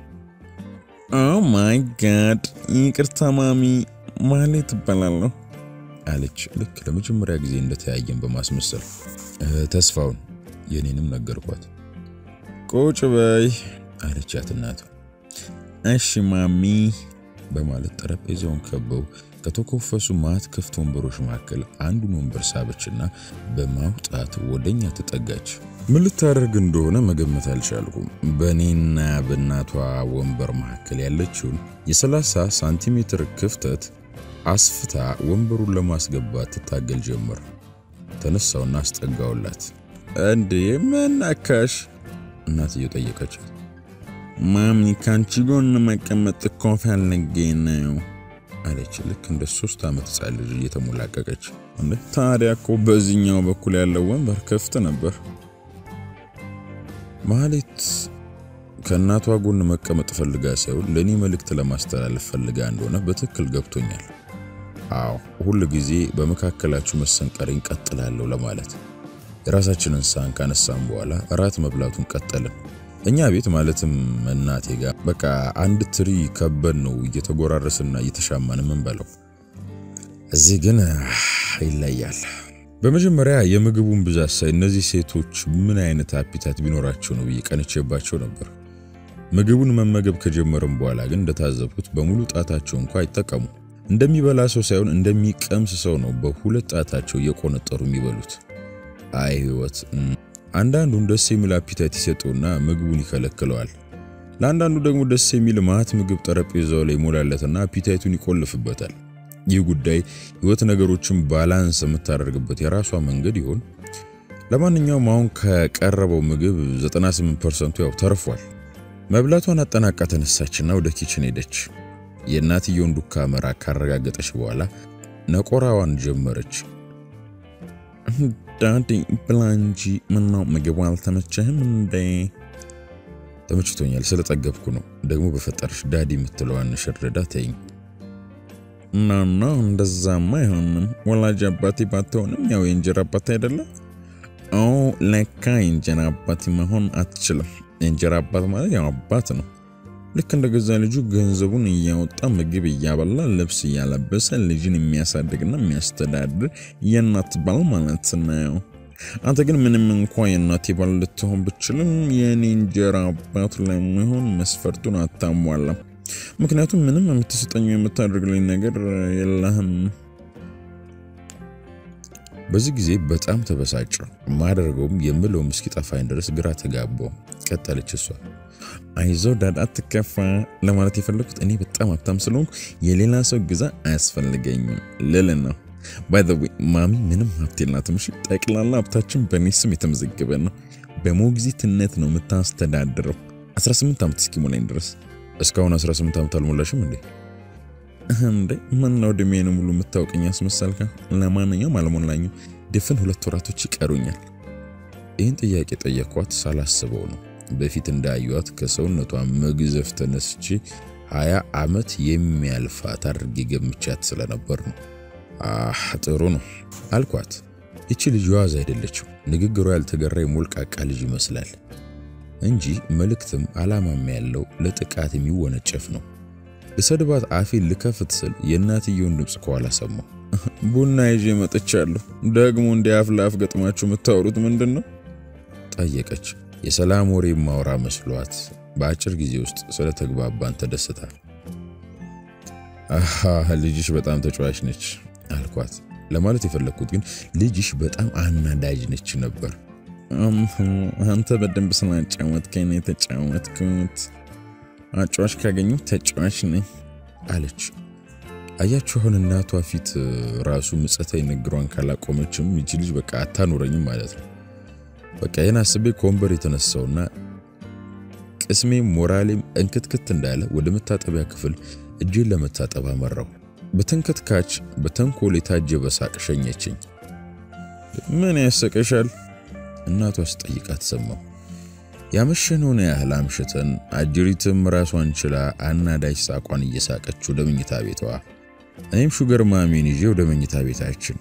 Oh my God يكر تمامي مالي تبلالو عليك لك لما جمرة جزين لتعين بماس مصر أه تسفون يعني نمنا الجروبات كوتش باي على جات الناتو أشي مامي بمال الطرب إذا كبو كتوكو فسومات كفتون بروش معكل عنده نمبر سابتشنا بموت آت ودنيا تتأجج من الطرب جندونا ما جم مثال شالكم بنينا بناتو عوامبر معكل يلتشون يسلاسة سنتيمتر كفتت عصفتها ومبرو لما سقبات تتاقل جمر تنسى الناس تقاولات عندي من أكاش الناس يطيق أجل مامي كان تقولنا ما كمت الكوفان لقيناو عليك لك عند السوستا ما تسعى لجية ملاكك أجل عندي تاريك وبزيني وبكل اللوان بركفت نبر ماليت كانت واقولنا ما كمت فلقاسيو لاني ملكت لما استلالف فلقاندونا بتكل قبطونيال አዎ ሁሉ ጊዜ በመካከላችሁ መሰንቀሪን ቀጥላለሁ ለማለት ራሳችንን ሳን ካነሳን በኋላ ራት መብላቱን ቀጠልን እኛ ቤት ማለትም እናቴ ጋር በቃ አንድ ትሪ ከበን ነው እየተጎራረስና እየተሻማን መንበለው እዚህ ግን ይለያል በመጀመሪያ የምግቡን ብዛት ሳይ እነዚህ ሴቶች ምን አይነት አፒታት ቢኖራቸው ነው ይቀንጨባቸው ነበር مجبون من مجب كجمرم بولاجن دتعذب كت بمولت أتاتشون كاي تكمو ندمي بلاسو سون ندمي كم سونو بحولت أتاتشو يكون ترمي بلوت أيهوت عندنا ندرس ملا بيتاتيستونا مجبوني خلك كلوال لأننا ندرس ملا مات مجب ترابيزالي مولالتنا بيتاتوني كله في بطل يوجد داي يوتنا جروتشم بالانس مترقبتي راسو من جديون لما نيوم ماونك كقربوا مجب زتناس من برسنتو أو ترفول مبلاتو نتنا كاتن الساتشنا وده كيشني دش يناتي يوندو كاميرا كارجع جتشبوالا نكوراوان جمرتش دانتي بلانجي منو مجبوال تمشي من ده تمشي توني لسه تجيب كنو دعمو بفترش دادي متلوان نشر داتين نا نا هندزا ما هم ولا جباتي باتون ياو إنجرا باتيرلا أو لكا إنجرا باتي ما هون أتشل إنجرا بات ما ياو باتنو لكن دجزالي جو جنزبوني ياو تام جيبي يا بالله لبسي يا لبسة اللي جيني مياسادقنا مياستداد ينات بالمالتنا ياو أعتقد من من قوي الناتي بالتهم بتشلم يعني إنجرا بات لما هون مسفرتنا تام ولا مكناتهم منهم ما متسطن يوم متارق للنجر يلاهم بزق زيب بتأم تبساجر ما درجهم يملوا مسكت أفاين درس قرأت جابه كتالت شسوا عايزو داد أتكفى لما رتيفلكت إني بتأم بتمسلون يلينا سو جزء أسفل لجيم للنا by the way مامي منهم هبتلنا تمشي تأكل الله بتأشم بنيس متمزج بنا بموجزي تنتنو متاس تدادرو أسرس متأم تسكي مولين درس اسكون اسرس متام تلمولش مني امدي من نود مينو ملو متاوقني اسمسالكا لمانኛው ማለሞንላኝ ደፍን ሁለት ወራቶች ይቀሩኛል ይሄን ጥያቄ ጠየኳት ሳላስበው ነው በፊት እንዳዩት ከሰውነቷ መግዘፍ ተነስቺ ሃያ አመት የሚያልፋት አድርጌ ገምቻት ስለነበር ነው አህ ጥሩ ነው አልኳት እቺ ልጅ ዋዛ አይደለችም ንግግሩ ያልተገረይ ሙልቃቃ ልጅ ይመስላል እንጂ መልክትም አላማም ያለው ለጥቃት የሚወነጨፍ ነው ለሰደባት አፊል ለከፍት ስል የናትየውን ልብስ ቆላ ሰማ ቡና ይዤ መጥቻለሁ ደግሞ እንዲያፍላፍ ገጥማችሁ መታወሩት ምንድነው ጠየቀች የሰላም ወሬ ማውራ መስሏት ባጭር ጊዜ ውስጥ ስለ ተግባባን ተደስታ አሃ ልጅሽ በጣም ተጫዋች ነች አልኳት ለማለት የፈለኩት ግን ልጅሽ በጣም አናዳጅ ነች ነበር أم أنت بدم بسنا تجاوت كيني تجاوت كنت أتجاوش كأني تجاوشني علش أيات شو هالنا توافيت رأسو مسأتين الجران كلا كومتشم ميجيلج بكأتانو رني مالت بكأنا سبب كومبري تنسونا اسمي موراليم أنكت كتنداله ولما تتابع كفل الجيل لما تتابع مرة بتنكت كاتش بتنقولي تاجب ساكشين يتشين من يسكشل እናቷ ስጠይቃት ሰማው ያመሸኑን ያህል አምሽተን አጅሪትም ራስዋን ችላ አናዳጅ ሳቋን እየሳቀች ወደ መኝታ ቤቷ እኔም ሹገር ማሚን ይዤ ወደ መኝታ ቤታችን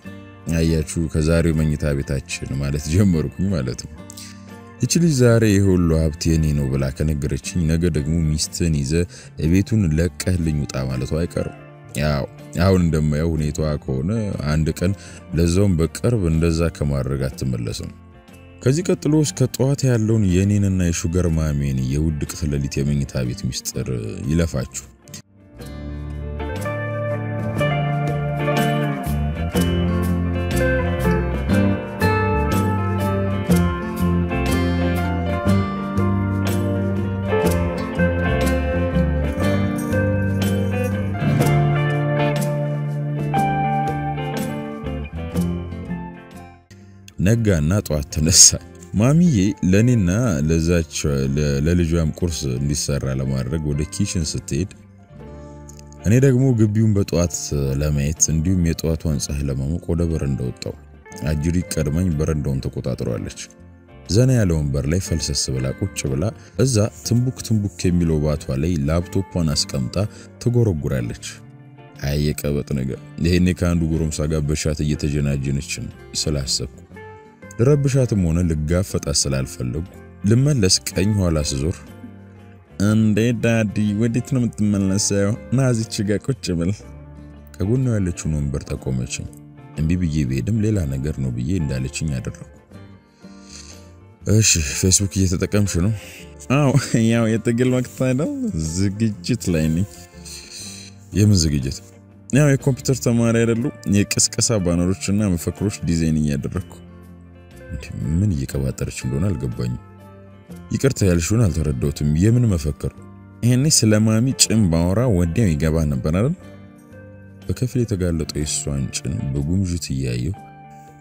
አያችሁ ከዛሬው መኝታ ቤታችን ማለት ጀመርኩኝ ማለት ነው እቺ ልጅ ዛሬ ሁሉ ሀብቴ የኔ ነው ብላ ከነገረችኝ ነገ ደግሞ ሚስትን ይዘ ቤቱን ለቀህልኝ ውጣ ማለቷ አይቀርም ያው አሁን እንደማየው ሁኔታዋ ከሆነ አንድ ቀን ለዛውም በቅርብ እንደዛ ከመረጋ ተመለሰም ከዚህ ቀጥሎ እስከ ጧት ያለውን የኔንና የሹገር ማሚን የውድ ቅትለሊት የመኝታ ቤት ሚስጥር ይለፋችሁ ነጋና ጧት ተነሳ ማሚዬ ለኔና ለዛች ለልጇም ቁርስ እንዲሰራ ለማድረግ ወደ ኪችን ስትሄድ እኔ ደግሞ ግቢውን በጧት ለማየት እንዲሁም የጧቷን ፀሐይ ለማሞቅ ወደ በረንዳ ወጣው አጅሪ ቀድመኝ በረንዳውን ተቆጣጥሯለች ዘና ያለ ወንበር ላይ ፈልሰስ ብላ ቁጭ ብላ እዛ ትምቡክ ትምቡክ የሚለው ባቷ ላይ ላፕቶፑን አስቀምጣ ተጎረጉራለች አይየቀበጥ ነገር ይሄኔ ካንዱ ጎሮምሳ ጋር በሻት እየተጀናጀነች ስላሰብኩ ረብሻትም ሆነ ልጋፈጣ ስላልፈልኩ ለመለስ ቀኝ ኋላ ስዞር እንዴ ዳዲ ወዴት ነው የምትመለሰው ናዚች ጋር ቁጭ ብል ከጎን ያለችው ወንበር ተቆመችኝ እንቢ ብዬ በደም ሌላ ነገር ነው ብዬ እንዳለችኝ አደረኩ እሺ ፌስቡክ እየተጠቀምሽ ነው? አዎ ያው የትግል ወቅት አይደል? ዝግጅት ላይ ነኝ። የምን ዝግጅት? ያው የኮምፒውተር ተማሪ አይደሉ? የቅስቀሳ ባነሮችና መፈክሮች ዲዛይን እያደረኩ። ምን እየቀባጠረች እንደሆነ አልገባኝም። ይቅርታ ያልሽውን አልተረዳሁትም። የምን መፈክር? ይሄኔ ስለማሚ ጭም ባወራ ወዲያው ይገባ ነበር አይደል? በከፍል የተጋለጠው እሷን ጭን በጉምጅት እያየው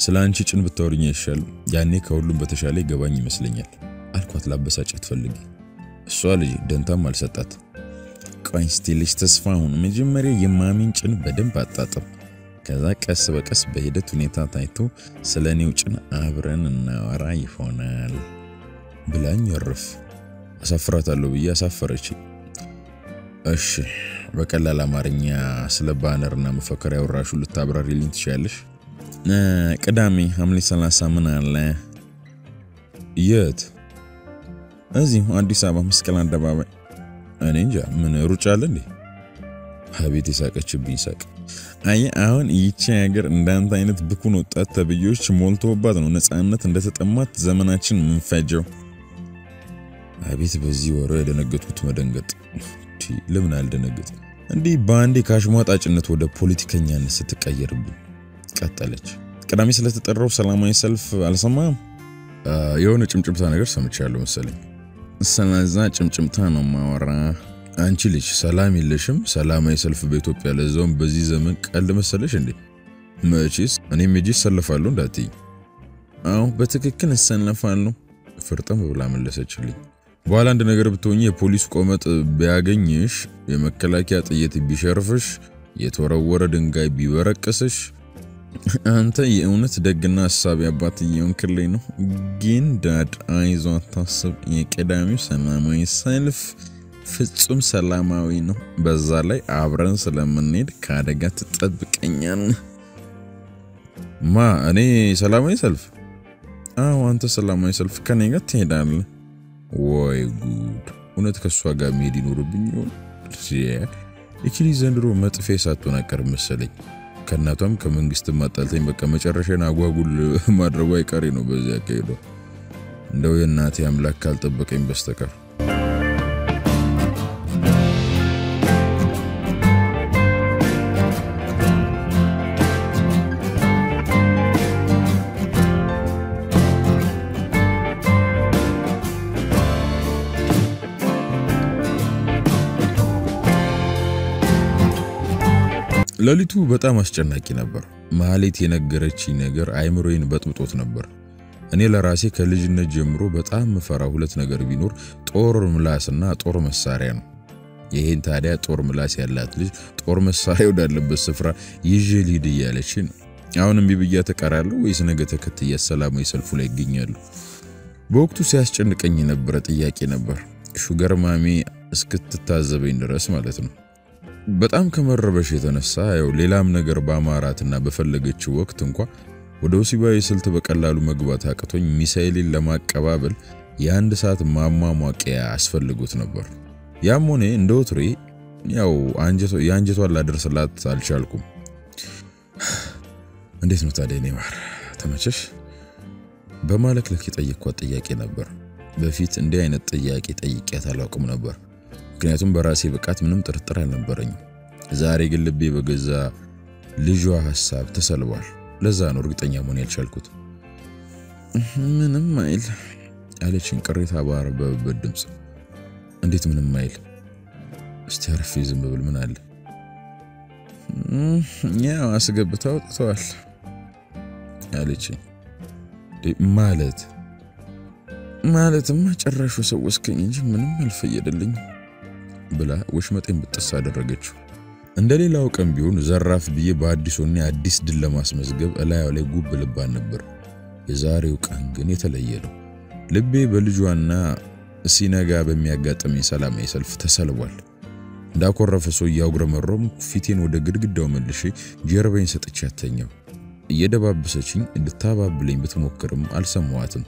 ስላንቺ ጭን ብታወሪኝ ይሻል ያኔ ከሁሉም በተሻለ ይገባኝ ይመስለኛል አልኳት ላበሳጨት ፈልጊ እሷ ልጅ ደንታም አልሰጣት ቋንስ ቴሊስ ተስፋውን መጀመሪያ የማሚን ጭን በደንብ አጣጣም ከዛ ቀስ በቀስ በሂደት ሁኔታ ታይቶ ስለኔው ጭን አብረን እናወራ ይሆናል ብላኝ ይርፍ አሳፍራታለሁ ብዬ አሳፈረች እሺ በቀላል አማርኛ ስለ ባነርና መፈክር ያወራሹ ልታብራሪልኝ ትችያለሽ قدامي حملي ثلاثة من الله يات أزي عندي سبعة مسكلا دبابة أنا إنجا من رجالني حبيت ساكت شبي ساك أي أون يتشاجر إن دانت بكونوا تتبيوش مولتو بدن ونسأنا تندست أمات زمناتين منفجر حبيت بزي وراء دنقت وتمدنقت تي لمن الدنقت عندي باندي كاشمات أجنة ودا بوليتيكا يانست تكاير بي ቀጠለች ቀዳሚ ስለተጠራው ሰላማዊ ሰልፍ አልሰማም የሆነ ጭምጭምታ ነገር ሰምቻለሁ መሰለኝ ሰላዛ ጭምጭምታ ነው ማወራ አንቺ ልጅ ሰላም ይለሽም ሰላማዊ ሰልፍ በኢትዮጵያ ለዘውን በዚህ ዘመን ቀልድ መሰለሽ እንዴ መቼስ እኔም እጂ ሰልፋለሁ እንዳትይ አው በትክክል ሰልፋለሁ ፍርጥም ብላ መለሰችልኝ በኋላ አንድ ነገር ብትሆኚ የፖሊስ ቆመጥ ቢያገኝሽ የመከላከያ ጥይት ቢሸርፍሽ የተወረወረ ድንጋይ ቢበረቀስሽ أنت يونت دقنا السابع باتيون كلينو جين داد عايزو تصب يكدامي سلامي سلف فتسوم سلاماوينو بزالي عبران سلامنيد كادقا تتطبق انيان ما أني سلامي سلف آه أنت سلامي سلف كانيقا تهدال واي قود ونتك سواقا ميدي نورو بنيون تيه يكيلي زندرو متفيساتو ناكر مسالي ከናቷም ከመንግስት ማጣልተኝ በቃ መጨረሻና አጓጉል ማድረጓ ይቀሬ ነው በዚያ ከሄዶ እንደው የናቴ አምላክ ካልጠበቀኝ በስተቀር ለሊቱ በጣም አስጨናቂ ነበር ማህሌት የነገረችኝ ነገር አይምሮዬን በጥብጦት ነበር እኔ ለራሴ ከልጅነት ጀምሮ በጣም መፈራው ሁለት ነገር ቢኖር ጦር ምላስና ጦር መሳሪያ ነው ይሄን ታዲያ ጦር ምላስ ያላት ልጅ ጦር መሳሪያው ዳለበት ስፍራ ይጅል ይድያለችን አሁንም ቢብያ ተቀራሉ ወይስ ነገ ተከትያ ሰላማዊ ሰልፉ ላይ ይገኛሉ በወቅቱ ሲያስጨንቀኝ ነበር ጥያቄ ነበር ሹገር ማሚ እስክትታዘበኝ ድረስ ማለት ነው በጣም ከመረበሽ የተነሳ ያው ሌላም ነገር ባማራትና በፈለገችው ወቅት እንኳን ወዶሲባይ ስልት በቀላሉ መግባት አቀቶኝ ሚሳኤልን ለማቀባበል የአንድ ሰዓት ማማሟቂያ አስፈልጎት ነበር ያም ሆነ እንደውትሪ ያው አንጀቶ ያንጀቷን ላደርስላት አልቻልኩም እንዴት ነው ታዲያ እኔ ማር ተመቸሽ በማለክለክ ጠይቀዋት ጥያቄ ነበር በፊት እንደ አይነት ጥያቄ ጠይቂያት አላውቅም ነበር ምክንያቱም በራሴ በቃት ምንም ጥርጥር አልነበረኝ ዛሬ ግን ልቤ በገዛ ልጇ ሐሳብ ተሰልቧል ለዛ ነው እርግጠኛ መሆን ያልቻልኩት ምንም ማይል አለችኝ ቅሬታ ባር በበድምጽ እንዴት ምንም ማይል እስቲ አርፈሽ ዝም ብለሽ ምን አለ ያው አስገብተው ተዋል አለችኝ ማለት ማለትም ጨራሹ ሰው እስከኝ እንጂ ምንም አልፈየደልኝ ብላ ወሽመጤን ብትስ አደረገችው እንደሌላው ቀን ቢሆን ዘራፍ ብዬ በአዲስውና አዲስ ድል ለማስመዝገብ እላያው ላይ ጉብ ልባን ነበር የዛሬው ቀን ግን የተለየ ነው ልቤ በልጇና ሲነጋ በሚያጋጥም ሰላም ይሰልፍ ተሰልቧል ዳቆረፈሶ ያውግረመሮም ፊቴን ወደ ግድግዳው መልሼ ጀርባዬን ሰጥቻተኛው እየደባብሰችኝ እንድታባብለኝ ብትሞክርም አልሰማዋትም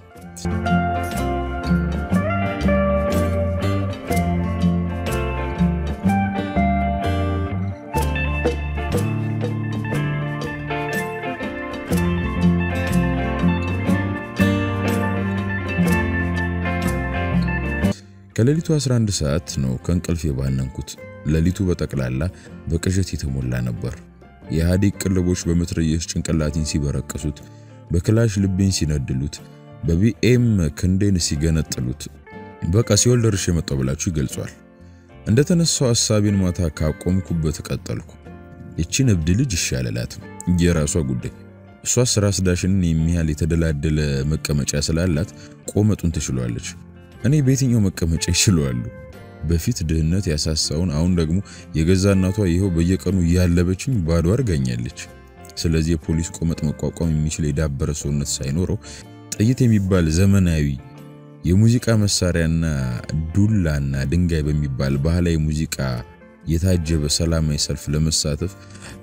كلليتو عشرة ساعات نو كنقل في بان نكوت لليتو بتقلالا بكجت يتمولا نبر يهادي قلبوش بمتريش ጭንቅላቲን ሲበረቀሱት በክላሽ ልብን ሲነድሉት በቢኤም ክንዴን ሲገነጥሉት በቃ ሲወል ድርሽ የመጣው ብላችሁ ይገልጿል እንደተነሳው ሐሳቤን ማታ ካቆምኩበት ተቀጠልኩ እቺ ንብድ ልጅ ይሻላላት የራሷ ጉዳይ እሷ ስራ ስዳሽን የሚያል የተደላደለ መቀመጫ ስላላት ቆመጡን ትሽሏለች እኔ ቤትኛው መቀመጫ ይሽሏሉ በፊት ድህነት ያሳሳውን አሁን ደግሞ የገዛ እናቷ ይሄው በየቀኑ ያለበችኝ ባዶ አርጋኛለች ስለዚህ የፖሊስ ቆመጥ መቋቋም የሚችል የዳበረ ሰውነት ሳይኖረው ጥይት የሚባል ዘመናዊ የሙዚቃ መሳሪያና ዱላና ድንጋይ በሚባል ባህላዊ ሙዚቃ የታጀበ ሰላማዊ ሰልፍ ለመሳተፍ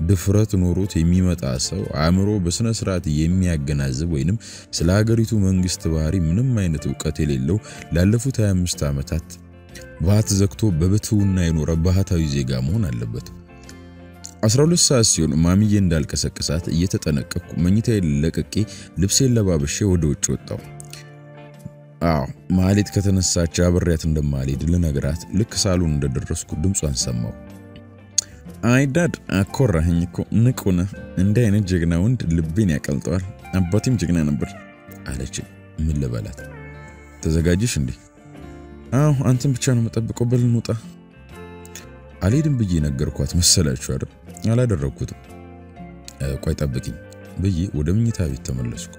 ድፍረት ኖሮት የሚመጣ ሰው አእምሮ በስነ ስርዓት የሚያገናዝብ ወይንም ስለ ሀገሪቱ መንግስት ባህሪ ምንም አይነት ዕውቀት የሌለው ላለፉት ሃያ አምስት ዓመታት ባህት ዘክቶ በበትውና የኖረ ባህታዊ ዜጋ መሆን አለበት አስራ ሁለት ሰዓት ሲሆን ማሚዬ እንዳልከሰከሳት እየተጠነቀቅኩ መኝታዬን ለቅቄ ልብሴን ለባብሼ ወደ ውጭ ወጣሁ አዎ ማህሌት ከተነሳች አብሬያት እንደማልሄድ ልነግራት ልክ ሳሎን እንደደረስኩ ድምጿን ሰማሁ አይ ዳድ አኮራኝ እኮ ንቁነ እንደ አይነት ጀግና ወንድ ልቤን ያቀልጠዋል አባቴም ጀግና ነበር አለች ምን ልበላት ተዘጋጅሽ እንዴ አዎ አንተም ብቻ ነው መጠብቆ በልንውጣ አለይድም ብዬ ነገርኳት መሰላችሁ አይደል አላደረኩት ቆይ ጠብቂኝ ብዬ ወደ ምኝታ ቤት ተመለስኩ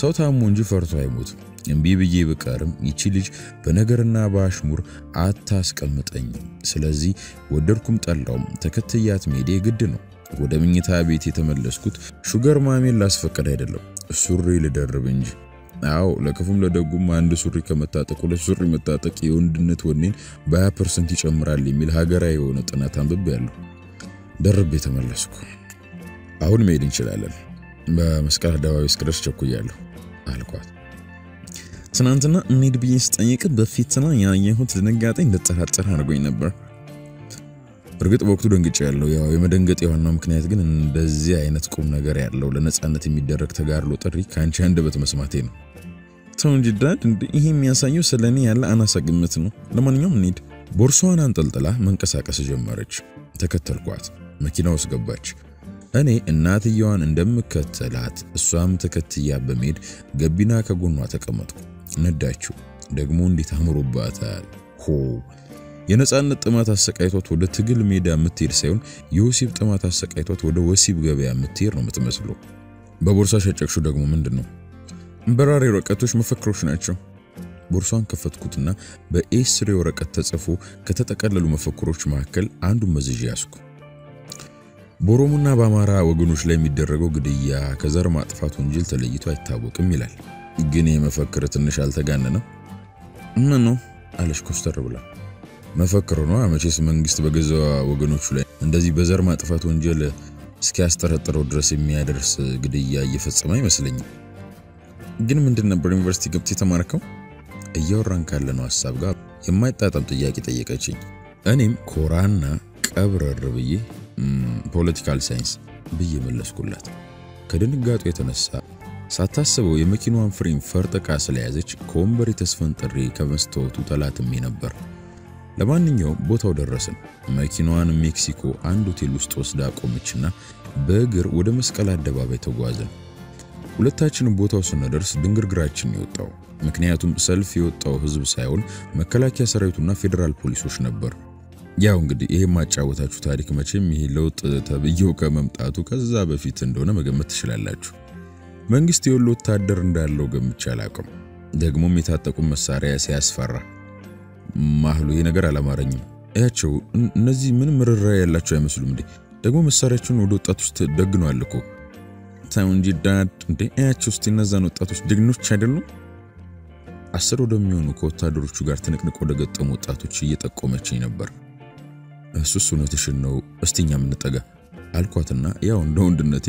ሰው ታሞ እንጂ ፈርቶ አይሞት እንቢ ብዬ በቃርም እቺ ልጅ በነገርና ባሽሙር አታስቀምጠኝ ስለዚህ ወደርኩም ጠላውም ተከትያት ሜዲ ግድ ነው ወደ ምኝታ ቤት የተመለስኩት ሹገር ማሚን ላስፈቀድ አይደለም ሱሪ ልደርብ እንጂ አው ለከፉም ለደጉም አንድ ሱሪ ከመታጠቁ ለሱሪ መታጠቅ የወንድነት ወኔን በ20% ይጨምራል የሚል ሀገራዊ የሆነ ጥናት አንብቤያለሁ ደርቤ ተመለስኩ አሁን መሄድ እንችላለን በመስቀል አደባባይ ስክረስ ቸኩያለሁ አልኳት ትናንትና እንሂድ ብዬ ስጠይቅ በፊትና ያየሁት ድንጋጤ እንደተጠራጠረ አድርጎኝ ነበር እርግጥ በወቅቱ ደንግጬያለሁ ያው የመደንገጥ የሆነው ምክንያት ግን እንደዚህ አይነት ቁም ነገር ያለው ለነጻነት የሚደረግ ተጋርሎ ጥሪ ካንቺ አንደበት መስማቴ ነው ተውንጂ ዳድ ይሄ የሚያሳየው ስለኔ ያለ አናሳግምት ነው ለማንኛውም እንሂድ ቦርሳዋን አንጠልጥላ መንቀሳቀስ ጀመረች ተከተልኳት መኪናው ውስጥ ገባች እኔ እናትየዋን እንደምከተላት እሷም ተከትያ በመሄድ ገቢና ከጎኗ ተቀመጥኩ ነዳችሁ ደግሞ እንዴት አምሮባታል ሆ የነጻነት ጥማት አሰቃይቷት ወደ ትግል ሜዳ የምትሄድ ሳይሆን ዮሲብ ጥማት አሰቃይቷት ወደ ወሲብ ገበያ የምትሄድ ነው የምትመስለው በቦርሳሽ ያጨክሹ ደግሞ ምንድነው በራሪ ወረቀቶች መፈክሮች ናቸው ቦርሳን ከፈትኩትና በኤስሪ ወረቀት ተጽፎ ከተጠቀለሉ መፈክሮች መካከል አንዱ መዝጂ ያስኩ ቦሮሙና ባማራ ወገኖች ላይ የሚደረገው ግድያ ከዘር ማጥፋት ወንጀል ተለይቶ አይታወቅም ይላል ግን የመፈክር ትንሽ አልተጋነነም ምን ነው አለሽ ኮስተር ብላ መፈክሩ ነው አመቼስ መንግስት በገዛው ወገኖቹ ላይ እንደዚህ በዘር ማጥፋት ወንጀል እስኪያስተረጥረው ድረስ የሚያደርስ ግድያ እየፈጸመ አይመስልኝ ግን ምንድን ነበር ዩኒቨርሲቲ ገብቼ ተማርከው እያወራን ካለነው ሐሳብ ጋር የማይጣጣም ጥያቄ ጠየቀችኝ እኔም ኮራና ቀብረር ብዬ ፖለቲካል ሳይንስ ብዬ መለስኩላት ከድንጋጤ የተነሳ ሳታስበው የመኪናዋን ፍሬም ፈርጥቃ ስለያዘች ኮምበሪ ተስፈንጥሬ ከመስተወቱ ተላትሜ ነበር ለማንኛው ቦታው ደረሰን መኪናዋን ሜክሲኮ አንድ ሆቴል ውስጥ ወስዳ ቆመችና በእግር ወደ መስቀል አደባባይ ተጓዝን ሁለታችንም ቦታው ስንደርስ ድንግርግራችን ይወጣው ምክንያቱም ሰልፍ ይወጣው ህዝብ ሳይሆን መከላከያ ሰራዊቱና ፌደራል ፖሊሶች ነበር ያው እንግዲህ ይሄ ማጫወታችሁ ታሪክ መቼም ይሄ ለውጥ ተብየው ከመምጣቱ ከዛ በፊት እንደሆነ መገመት ትችላላችሁ መንግስት የወሎ ወታደር እንዳለው ገምቼ አላቅም ደግሞ የታጠቁ መሳሪያ ሲያስፈራ ማህሉ ይሄ ነገር አላማረኝም ያቸው እነዚህ ምን ምርራ ያላችሁ አይመስሉም እንዴ ደግሞ መሳሪያችሁን ወደ ወጣቶች ደግነው አልኩ ታውንጂ ዳድ እንዴ ያቸው ስቲነዛን ወጣቶች ደግኖች አይደሉም አስር ወደሚሆኑ ከወታደሮቹ ጋር ትንቅንቅ ወደ ገጠሙ ወጣቶች እየጠቆመችኝ ነበር እሱስ እውነትሽን ነው እስቲኛም እንጠጋ አልኳትና ያው እንደ ወንድነቴ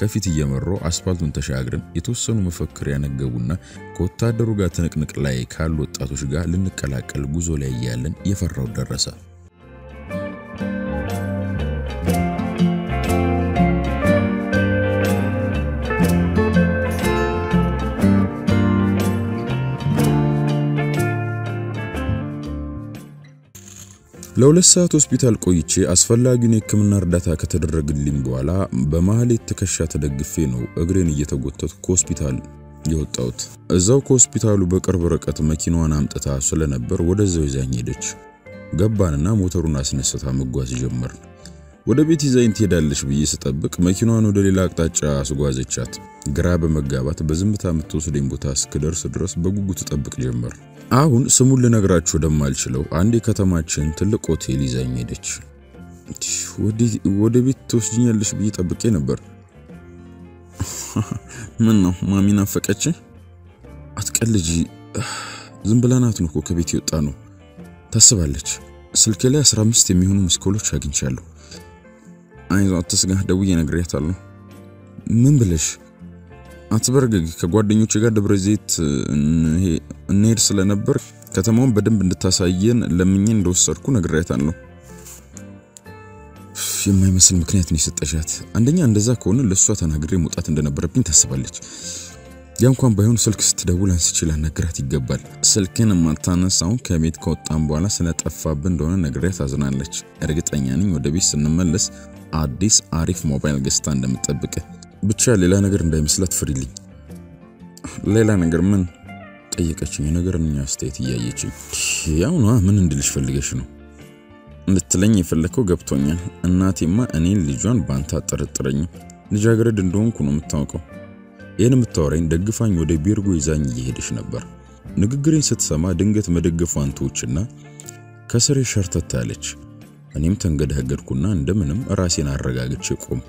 ከፊት እየመረው አስፋልቱን ተሻግረን የተወሰኑ መፈክር ያነገቡና ከወታደሩ ጋር ተነቅነቅ ላይ ካሉ ወጣቶች ጋር ልንቀላቀል ጉዞ ላይ ያያለን የፈራው ደረሰ لو لسه توسبيتال كويتشي أسفلاجني كمن ردتها كتدرج الليمبوالا بمهل التكشات دقفينو أجريني يتوجدت كوسبيتال يوتاوت الزاو كوسبيتالو بقرب ركعة ماكينو أنا متتعسل نبر وده زوجين يدش جباننا موترنا سنستها مجواز جمر وده بيتي زين تيدالش بيستطبق ماكينو أنا ودليل أكتاش أسجواز تشات جراب مجابات بزمتها متوصلين بتاس كدرس درس بجوجو تطبق جمر አሁን ስሙል ለነግራችሁ ደማልችለው አንዴ ከተማችን ትልቅ ሆቴል ይዘኝ ሄደች ወዲ ወዲ ቢትውስኝልሽ ብዬ ጠብቄ ነበር ምን ነው ማሚና ፈቀች አትቀልጂ ዝም ብላናት ነው እኮ ከቤት ይወጣ ነው ታስባለች ስልክ ላይ አስራ አምስት የሚሆኑ ምስኮሎች አግኝቻለሁ አይዞ አትስጋ ደውዬ ነግሬያታለሁ ምን ብለሽ አትበርግግ ከጓደኞቼ ጋር ደብረ ዘይት ይሄ ነርስ ለነበር ከተማውን በደንብ እንድታሳየን ለምን እንደወሰድኩ ነግሬያታለሁ የማይመስል ምክንያት ነው የሰጠሻት አንደኛ እንደዛ ከሆነ ለሷ ተናግሬ መውጣት እንደነበረብኝ ታስባለች ያንኳን ባይሆን ስልክ ስትደውል አንስችላ ነግራት ይገባል ስልክን ማታነሳው ከቤት ከወጣን በኋላ ስለጠፋብን እንደሆነ ነግሬያት አዝናለች እርግጠኛ ነኝ ወደ ቤት ስንመለስ አዲስ አሪፍ ሞባይል ገዝታ እንደምትጠብቅ ብቻ ሌላ ነገር እንዳይመስላት ፍሪልኝ ሌላ ነገር ምን ጠየቀችኝ ነገርኛ አስተያየት ይያየችኝ ያው ነው ምን እንድልሽ ፈልገሽ ነው እንትለኝ የፈለከው ገብቶኛል እናቴማ እኔ ልጇን ባንታ ተጠርጥረኝ ልጃገረድ እንደሆንኩ ነው የምታውቀው የኔ ምታወራኝ ደግፋኝ ወደ ቢርጎ ይዛኝ ይሄድሽ ነበር ንግግሬን ስትሰማ ድንገት መደገፏን ተውችና ከሰሬ ሸርተታለች እኔም ተንገደገድኩና እንደምንም ራሴን አረጋግጬ ቆምኩ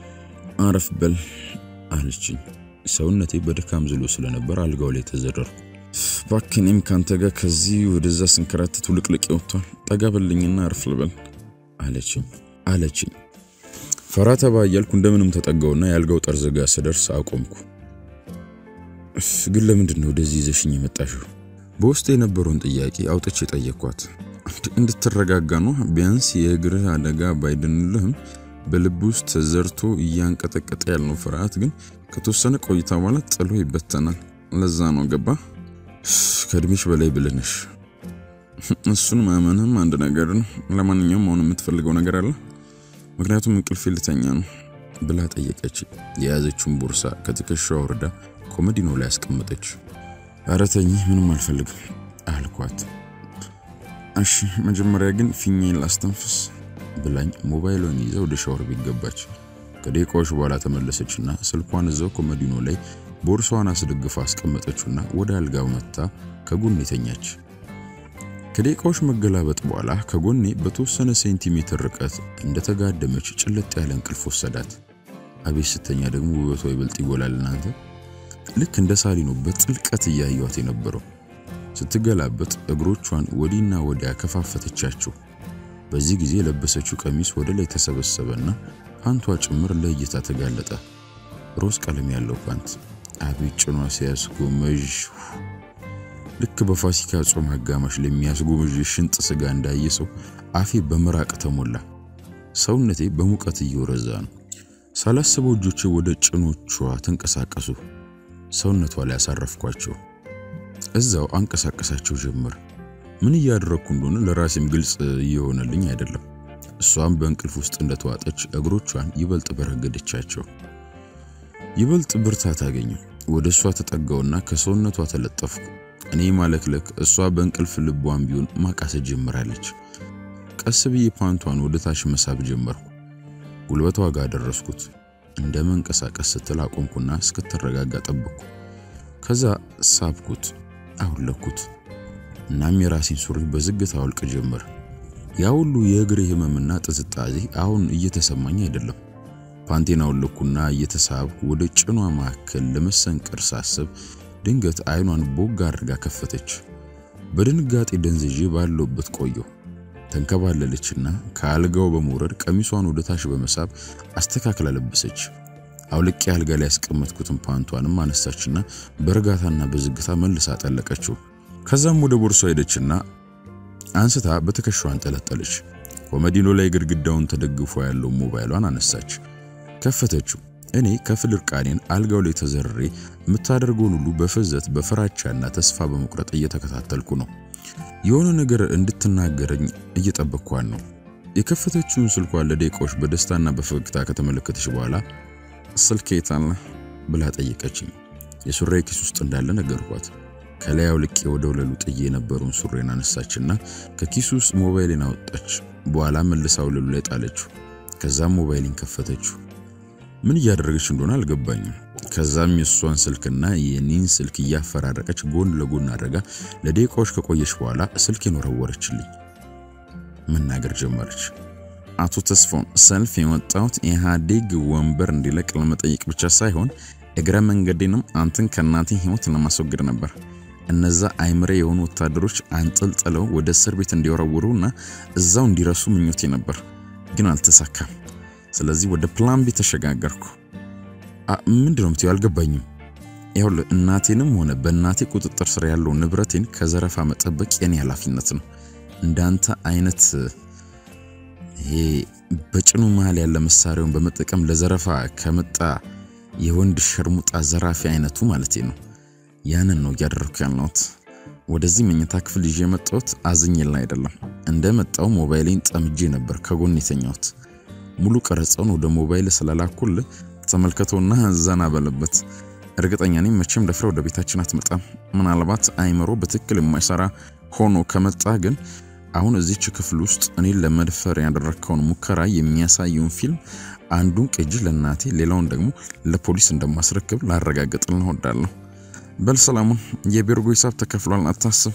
አረፍ በል አለችኝ ሰውነቴ በድካም ዝሎ ስለነበር አልጋው ላይ ተዘረርኩ ባክንም ካንተጋ ከዚ ወደዛ ስንከራት ትልቅልቅ ይወጣል ጠጋብልኝና አረፍ ልበል አለችኝ አለችኝ ፈራታ ባያልኩ እንደምንም ተጠጋውና ያልጋው ጠርዘጋ ሰደርስ አቆምኩ ግን ለምን እንደው ወደዚ ይዘሽኝ መጣሽው በውስጥ የነበሩን ጥያቄ አውጥቼ ጠየቅኳት እንድትረጋጋ ነው ቢያንስ የግራ አደጋ ባይደንልህም በልብስ ተዘርቶ ይያንቀጠቀጠ ያለው ፍርሃት ግን ከተወሰነ ቆይታ በኋላ ጥሎ ይበተናል ለዛ ነው ገባ ከድምሽ በላይ ብለነሽ እሱን ማመንም አንድ ነገር ነው ለማንኛውም ሆነ የምትፈልገው ነገር አለ ምክንያቱም እንቅልፍ ልተኛ ነው ብላ ጠየቀች የያዘችውን ቦርሳ ከትከሻው ወርዳ ኮመዲኖ ላይ አስቀመጠች አረተኝ ምንም አልፈልግም አልኳት እሺ መጀመሪያ ግን ፊኛን ላስተንፍስ ብላኝ ሞባይሉን ይዘው ወደ ሻወር ቢገባች ከዴቆሽ በኋላ ተመለሰችና ስልኳን ዘው ኮመዲኖ ላይ ቦርሷን አስደግፋ አስቀመጠችውና ወደ አልጋው መጣ ከጎን ተኛች ከዴቆሽ መገላበጥ በኋላ ከጎኔ በተወሰነ ሴንቲሜትር ርቀት እንደተጋደመች ጭልጥ ያለ እንቅልፍ ወሰዳት አቤት ስተኛ ደግሞ ውበቷ ይበልጥ ይጎላልና አንተ ልክ እንደ ሳሊኑ በጥልቀት ያያዩት የነበረው ስትገላበጥ እግሮቿን ወዲና ወዲያ ከፋፈተቻቸው በዚህ ጊዜ ለበሰችው ቀሚስ ወደ ላይ ተሰበሰበና ፓንቷ ጭምር ለይታ ተጋለጠ ሮዝ ቀለም ያለው ፓንት አብይት ጭኗ ሲያስጎመጅ ልክ በፋሲካ ጾም አጋማሽ ለሚያስጎመጅ ሽንጥ ስጋ እንዳየሰው አፌ በመራቅ ተሞላ ሰውነቴ በሙቀት እየወረዛ ነው ሳላስበው እጆቼ ወደ ጭኖቿ ተንቀሳቀሱ ሰውነቷ ላይ ያሳረፍኳቸው እዛው አንቀሳቀሳቸው ጀመር ምን ያደረኩ እንደሆነ ለራሴም ግልጽ ይሆነልኝ አይደለም እሷም በእንቅልፍ ውስጥ እንደተዋጠች እግሮቿን ይበልጥ በረገደቻቸው ይበልጥ ብርታት አገኘ ወደሷ ተጠጋውና ከሰውነቷ ተለጠፍኩ እኔ ማለክለክ እሷ በእንቅልፍ ልቧን ቢሆን ማቃሰ ጀመራለች ቀስብዬ ፓንቷን ወደታች መሳብ ጀመርኩ ጉልበቷ ጋር ደረስኩት እንደመንቀሳቀስ ተላቆምኩና እስከተረጋጋ ጠብኩ ከዛ ሳብኩት አውለኩት እናም የራሴን ሱሪ በዝግታ አውልቅ ጀመር ያ ሁሉ የእግሬ ህመምና ጥዝጣዜ አሁን እየተሰማኝ አይደለም ፓንቴን አውልኩና እየተሳብኩ ወደ ጭኗ ማከል ለመሰንቀር ሳስብ ድንገት አይኗን ቦግ አድርጋ ከፈተች በድንጋጤ ደንዝጄ ባለውበት ቆየሁ تنكبها للتشنا كالجو بمورر كميسوان ودتاش بمساب أستكاك للبسج أو لك كالجالس كمت كتم بانتوان ما نستشنا برجعتنا بزقتها من لسات اللكشوا كذا مود بورسوي دتشنا أنستها بتكشوان تلاتلش ومدينو لايجر قدّون تدق فايل وموبايل وأنا نستش كفتشوا أني كفل الركانين ألجو لتزرري متعرّقون لو بفزت بفراتشنا تصفى بمقرطية كتاتلكنو يونو نجر اندتنا جرني يتابقوانو. يكفتة تشونسل قال لديكوش بدستنا بفقتها كتملكة شوالا. سلكيتنا بلهت أي كشيء. يسرّيك سوستندال نجرقات. كلايا ولك يودول لطيجينا برون سرّينا نستأجنا ككيسوس موبايلنا وتأج. بعلام اللي ساول لولت علىجو. كزام موبايلين كفتةجو. من يارجشون دونال جبانيو. كزام يسوان سلكنا ينين سلكي يافر عرقش قون لقون عرقا لديك عشك قويش والا سلكي نورورش لي من ناقر جمارش عطو تسفون سلفي وطاوت إيها ديق وانبرن دي لك لما تأييك بچا سايهون اقرا من قدينم عانتن كناتي هيوت لما سوقر نبر النزا عيمريهون وطادروش عانتل تلو ودسر بيتن ديورورونا الزاون دي رسو من يوتي نبر جنال تساكا سلازي ودى بلان بيتشاقا قركو من درم تيالج بيني يقول الناتين مهون بناتي كنت ترسريال لون نبرتين كزرفة متبك يعني على في نتن دانتا عينت هي بجنو مالي على مسارهم بمتكم لزرفة كمتع يهون دشرمت عزرفة عينتو مالتينه يعني إنه جرر كانت ودزي من يتاك في الجيمة توت عزني الله يدله عندما تأو موبايلين تأمجينا بركون نتنيات ملوك رزقنا وده موبايل سلالة كله تملكته إنها زنا بلبت. رجعت يعني متشم دفرود بيتحشنات متأ. من علبات أيمرو بتكلم ميسرة هونو كمت أجن. عون الزيت كفلوست أني لما دفر يعني الركون مكرا يمياسا يوم فيلم عندهم كجيل الناتي للون دمو للبوليس عندهم مسرك قبل الرجعت لهم دارلو. بل سلامون يبيرجو يسابت كفلون التاس.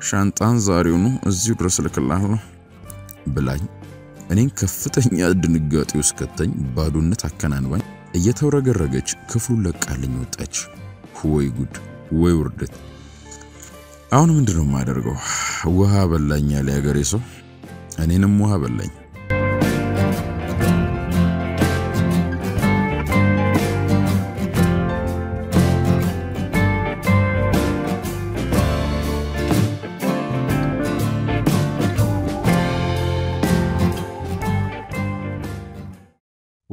شانتان زاريونو الزيت رسلك الله بلاي. أنا كفتة يادن جات يسكتني بعدون نتحكنا عنوان يتهور جرّجتش كفلو لك على نوتش هو يجود هو يوردت أنا من درو ما درجو وها بالله يا لعجريسو أنا نموها بالله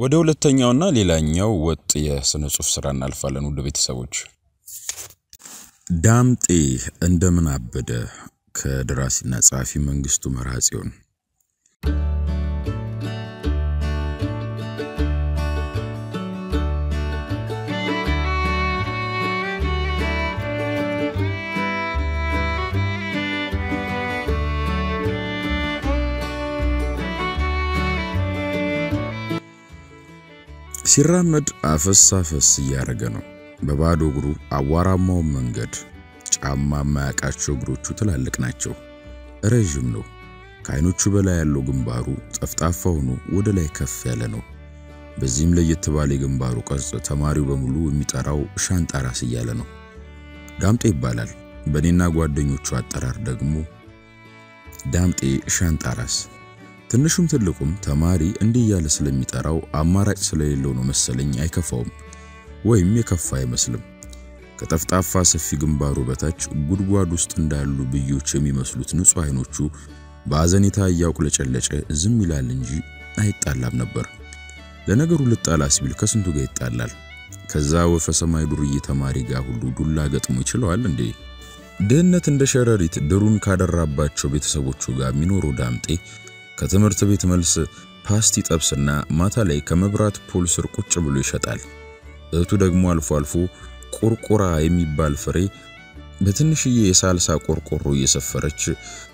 ወደሁለተኛውና ሌላኛው ወጥ የስነጽፍ ስራና አልፋለን ወደ ቤተሰቦች ዳምጤ እንደምን አበደ ከድራሲና ጻፊ መንግስቱ መራጽዮን ሲራመድ አፈስ አፈስ ያረገ ነው በባዶ እግሩ አዋራማው መንገድ ጫማ ማያቃቸው እግሮቹ ትላልቅ ናቸው ረጅም ነው ካይኖቹ በላይ ያለው ግንባሩ ጠፍጣፋ ሆኖ ወደ ላይ ከፍ ያለ ነው በዚህም ላይ የተባለ ግንባሩ ቅርጽ ተማሪው በሙሉ የሚጠራው ሻንጣ ራስ ያለ ነው ዳምጤ ይባላል በኔና ጓደኞቹ አጠራር ደግሞ ዳምጤ ሻንጣ ራስ تنشوم تلقوم تماري اندي يالس لمي تراو عمارك سليلونو مسلين اي كفاوم ويم يكفاي مسلم كتفت عفاس في جنبارو بتاج قدوادو استندالو بيو چمي مسلو تنسو هينوچو بازاني تا ياو كلچ اللچه زمي لالنجي اهي تالاب نبر لنگرو لتالاسي بالكسنتو غي تالال كزاو فسماي دوري تماري غاهو لودو لاغت مويچلو هالندي دهنة اندشاراريت درون كادر رابات شو بيتسابوچو غا منورو دامتي ከተመርተ ቤት መልስ ፓስቲ ጠብስና ማታ ላይ ከመብራት ፖል ስር ቁጭ ብሎ ይሸጣል። እቱ ደግሞ አልፎ አልፎ ቁርቁራ የሚባል ፍሬ በትንሽዬ የሳልሳ ቁርቁሮ እየሰፈረች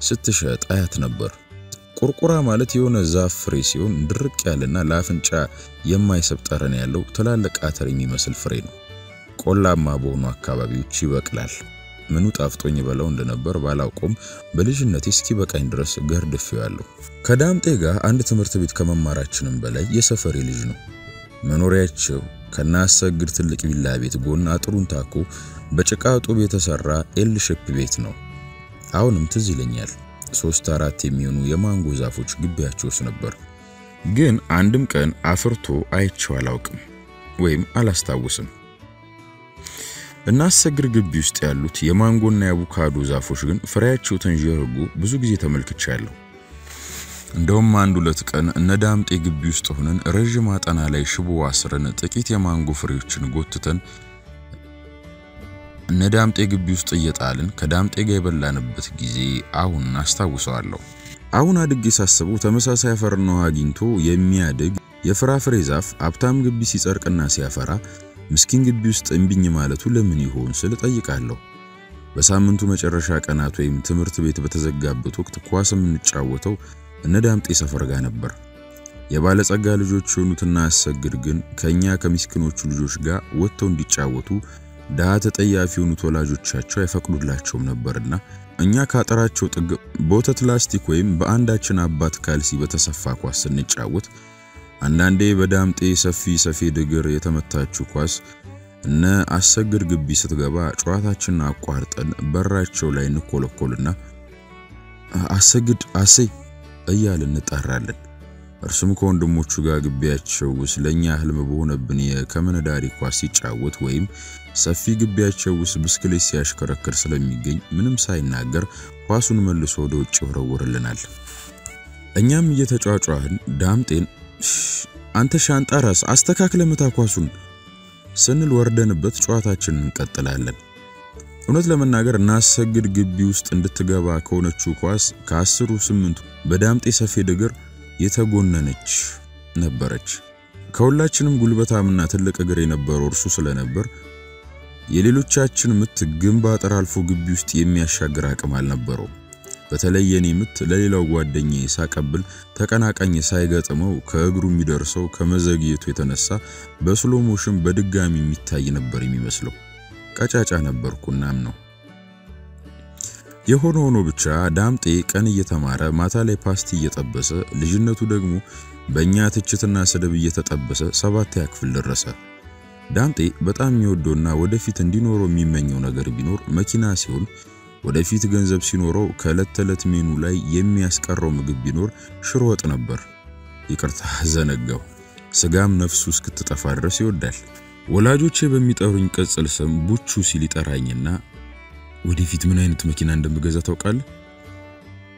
ስትሸጥ አያት ነበር። ቁርቁራ ማለት የሆነ ዛፍ ፍሬ ሲሆን ድርቅ ያለና ለአፍንጫ የማይሰብ ጠረን ያለው ትላልቅ አተር የሚመስል ፍሬ ነው። ቆላማ በሆኑ አካባቢዎች ይበቅላል። ምኑ ጣፍጦኝ በለው እንደነበር ባላውቁም በልጅነቴ እስኪ በቃኝ ድረስ ገርድፈዋለሁ። ከዳምጤ ጋር አንድ ትምርት ቤት ከመማራችንም በላይ የሰፈሪ ልጅ ነው። መኖሪያቸው ከናሰግድ ትልቅ ቪላ ቤት ጎን አጥሩን ታኮ በጭቃ ጡብ የተሰራ ኤል ሼፕ ቤት ነው። አሁንም ትዝ ይለኛል سوستاراتي ميونو يمانغو زافوش جبياتشو سنبر جن عندم كان عفرتو ايتشو علاوكم ويم علاستاوسم الناس سجر جبيوست يالوت يمانغو نابوكادو زافوش جن فرياتشو تنجيربو بزو جزي تملك تشالو دوم ماندولتك أن ندمت إجبيستهن رجمات أنا ليش بواسرنا تكيت يا مانجو فريتشن قطتن ندمت إجبيستيت علن كدمت إجبل لنا بتجزي أو الناس توصارلو أو نادق ساسبو تمسا سافر نهاجين تو يميادق يفرع فريزاف أبتام جبيسيس أرك الناس يفرع مسكين جبيست إن بيني مالته لمن يهون سلت أي كهلو بس هم أنتم مشرشاك أنا تويم تمرت بيت بتزجاب بتوقت قاسم من تشعوتو ندمت إسافرجان نبر. يا بالس أجعل جوت شنوت الناس جرجن كأنها كمسكنو تلجوش جا وتون ديتشاوتو دهات أيها فيونو تلا جوت شاتشوا يفكروا لاتشوم نبرنا. أنها كاترات شوت بوتة لاستيكويم بأندات شنابات كالسي بتصفق واسن ديتشاوت. عندن دي بدمت إسافي سافي دجر يتمتعشوا قاس. نا أسجر جبيست جبا شواتات شناب قارت برات شولين كولو كولنا. أسجد أسي أيال نتأهرلن. أرسم كون دموتشو جاك بيتشو وسلني أهل مبهون البنية كمان داري قاسي تعوت ويم سفيق بيتشو وسبسكلي سياش كركر سلمي جين من مساي ناجر قاسون من لسودو تشهر ورلنال. أيام يتجع جاهن دامتين. أنت شانت أرس أستكاك لما تقاسون. سن الوردة نبت شواتاتشن كتلهلن. ونطلع من ناجر ناس هجر جبيوست عند التجاوب كونه تشوكواس كاسر وسمنتو بدمت إسافي دجر يتجون نج نبرج كولاتشنم قلبت عمنا تلك أجري نبر ورسوس لنبر يليلو تشاتشنم مت جنبات رالفو جبيوست يمي الشجرة كمال نبرو بتلاقيني مت ليلو وادني ساكبل تكناك أني سايقت أمو كأجرو مدرسو كمزاجي تويتنسا بسلو موشم بدقامي متاي نبري مسلو كاچاچا نبركو نامنو يهون هونو بچا دامطي قن يتمارى ماتا لاي باستي يطبسه لجنتو دغمو بنيا تچتنا سدب يتطبسه سبات ياكفل درسه دامطي بطام يودونا ودفيت اندينورو ميمنيو ነገር ቢኖር መኪና ሲሆን ወደፊት ገንዘብ ሲኖሮ ከለተለት ሜኑ ላይ የሚያስቀረው ምግብ ቢኖር ሽሮ ወጥ ነበር ይቅርታ ዘነጋው ስጋም ነፍሱ እስክትጠፋ ድረስ ይወዳል ወላጆቼ በሚጠሩኝ ቀጽል ስም ቡቹ ሲል ይጠራኝና ወዲፊት ምን አይነት መኪና እንደምገዛ ታውቃል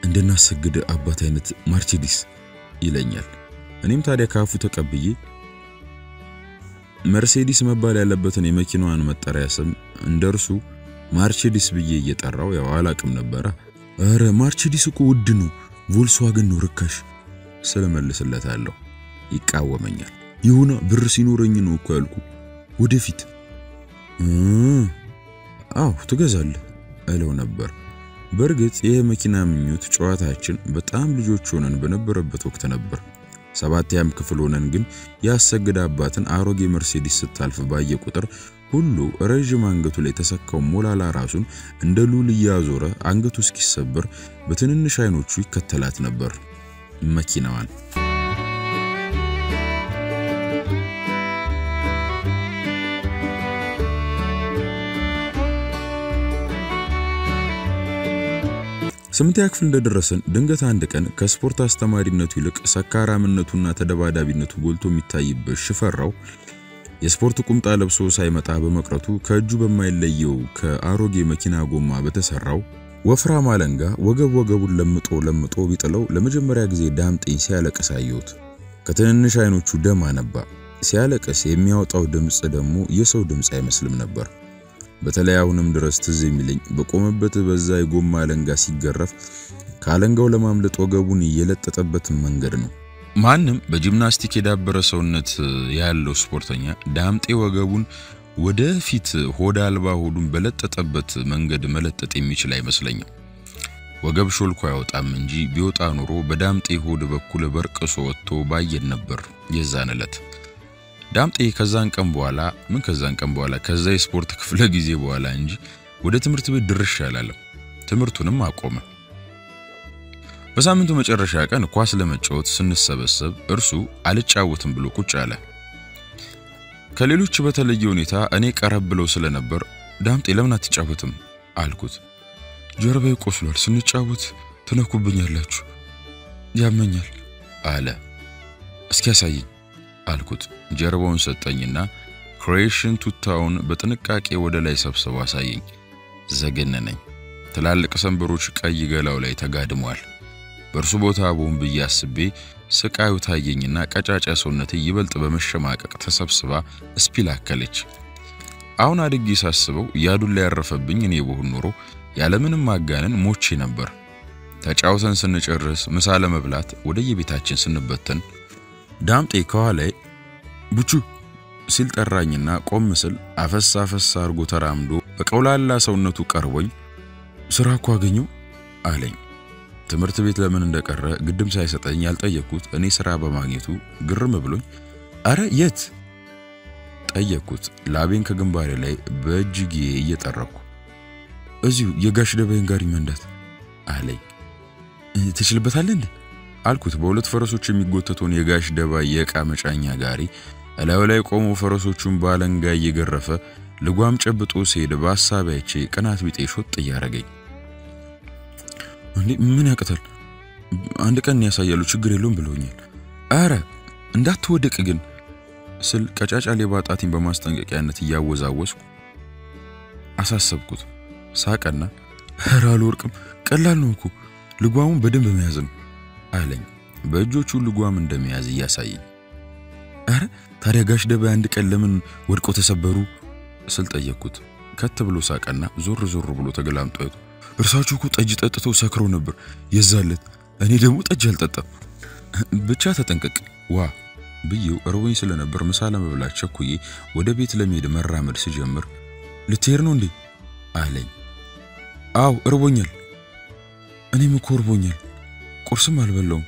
እንደናሰግድ አባት አይነት ማርቸዲስ ይለኛል እኔም ታዲያ ካፉ ተቀብዬ መርሴዲስ መባል ያለበትን የመኪናዋን መጠሪያ ስም እንደርሱ ማርቸዲስ ብዬ እየጠራው ያው አላቅም ነበር አረ ማርቸዲስ እኮ ውድ ነው ቮልስዋገን ነው ርካሽ ስለመልስለታለሁ ይቃወመኛል ይሁን ብር ሲኖርኝ ነው እኮ ያልኩ ودفيت امم አው ተገዛለ አለው ነበር በርግጥ ይሄ መኪና ምኞት ጨዋታችን በጣም ልጆች ሆነን በነበረበት ወቅት ነበር ሰባተኛም ክፍል ሆነን ግን ያሰግድ አባትን አሮጌ መርሴዲስ ስታልፍ ባየ ቁጥር ሁሉ ረጅም አንገቱ ላይ ተሰከው ሞላላ ራሱን እንደ ሉል ያዞረ አንገቱ እስኪሰበር በትንንሽ አይኖቹ ይከተላት ነበር መኪናዋን سمعت أكفل الدرسن دنقة عندك أن كسبورت استمارين نتولك سكارة من نتونا تدبادا بنتقولتو متعيب بالشفرة يسبورتكم طالب سوساي متعب مكرتو كجوب ما الليو كأروجي مكينا قوم مع بتسرعو وفرع مالنجا وجب وجب لمتو لمتو بيتلو لما جمرك زي دامت إنسالك سعيوت كتن نشانو شو دم عنبا سالك سيمياو أو دمس دمو يسو دمس أي مسلم نبر بتلاعونم درست زميلين بقوم بتبزاي قوم مالنجا سيجرف كالنجا ولا مملت وجبوني يلت تتبت منجرنو معنم بجيمناستيك دابر سونت يالو سبورتانيا دامت وجبون وده فيت هودا البا هودم بلت تتبت منجد ملت تتميش لاي مسلينيا وجب شو القاعد أمنجي بيوت عنورو بدامت هود بكل برك صوتو بايد نبر يزانلت دامت اي كزان كم بوالا من كزان كم بوالا كزاي سبورت كفلاجي زي بوالا انجي وده تمرت بدرش على تمرتو نما قومه بس عم انتو متشرشا كان قواس لما تشوت سن السبسب ارسو على تشاوتن بلو كوتشاله كليلوتش بتليونيتا اني قرب بلو سلنبر دامت اي لمنا تشاوتم الكوت جربي قوسلو سن تشاوت ትነኩብኛላችሁ፣ ያመኛል አለ። እስኪ ያሳየኝ አልኩት። ጀርባውን ሰጠኝና ክሬሽን ቱታውን በጥንቃቄ ወደ ላይ ሰብስቦ አሳየኝ። ዘገነነኝ። ትላልቅ ሰንበሮች ቀይ ገላው ላይ ተጋድሟል። በርሱ ቦታ አቡን በያስቤ ስቃዩ ታየኝና ቀጫጫ ሰውነት ይበልጥ በመሸማቀቅ ተሰብስባ ስፒላከለች። አሁን አድጊ ሳስበው ያዱላ ያረፈብኝ እኔ በሆን ኖሮ ያለምንም ማጋነን ሞቼ ነበር። ተጫውተን ስንጨርስ ምሳለ መብላት ወደየቤታችን ስንበተን ዳምጤ ከዋላይ ቡቹ ሲል ጠራኝና ቆም ስል አፈሳ አፈሳ አርጎ ተራምዶ በቀውላላ ሰውነቱ ቀርቦኝ ስራኩ አገኙ አለኝ። ትምርት ቤት ለምን እንደቀረ ግድም ሳይሰጠኝ ያልጠየኩት እኔ ስራ በማግኘቱ ግርም ብሎኝ አረ የት ጠየኩት። ላቤን ከግንባሬ ላይ በእጅጌ እየጠረኩ እዚሁ የጋሽ ደበይን ጋር ይመንዳት አለኝ። ትችልበታል እንዴ አልኩት። በሁለት ፈረሶች የሚጎተቱን የጋሽ ደባይ የቃ መጫኛ ጋሪ አላው ላይ ቆሞ ፈረሶቹን ባለንጋ እየገረፈ ልጓም ጨብጦ ሲሄድ ባሳባይቼ ቀናት ቢጤ ሾጥ ያረገኝ። እንዴ ምን ያቀታል አንድ ቀን ያሳያሉ ችግር የለም ብሎኛል። አረ እንዳትወደቅ ግን ስል ቀጫጫ ለባጣቲን በማስጠንቀቂያነት ያወዛወስኩ አሳሰብኩት። ሳቀና አረ አልወርቅም ቀላል ነውኩ ልጓሙ በደንብ መያዝም አለኝ። በእጆቹ ልጓም እንደሚያዝ ያሳየኝ። አረ ታዲያ ጋሽ ደባይ አንድ ቀን ለምን ወድቆ ተሰበሩ ስልጠየኩት። ከት ብሎ ሳቀና ዞር ዞር ብሎ ተገላምጦ እርሳቹ እኮ ጠጅ ጠጥቶ ሰክሮ ነበር የዛለት እኔ ደሙ ጠጅ አልጠጣም ብቻ ተጠንቀቅ ዋ ብዬው እርወኝ ስለነበር ምሳለ መብላት ቸኩዬ ወደ ቤት ለመሄድ መራመድ ሲጀምር ልትሄድ ነው እንዴ አለኝ። አው እርቦኛል እኔም እኮ እርቦኛል ቁርስም አልበላውም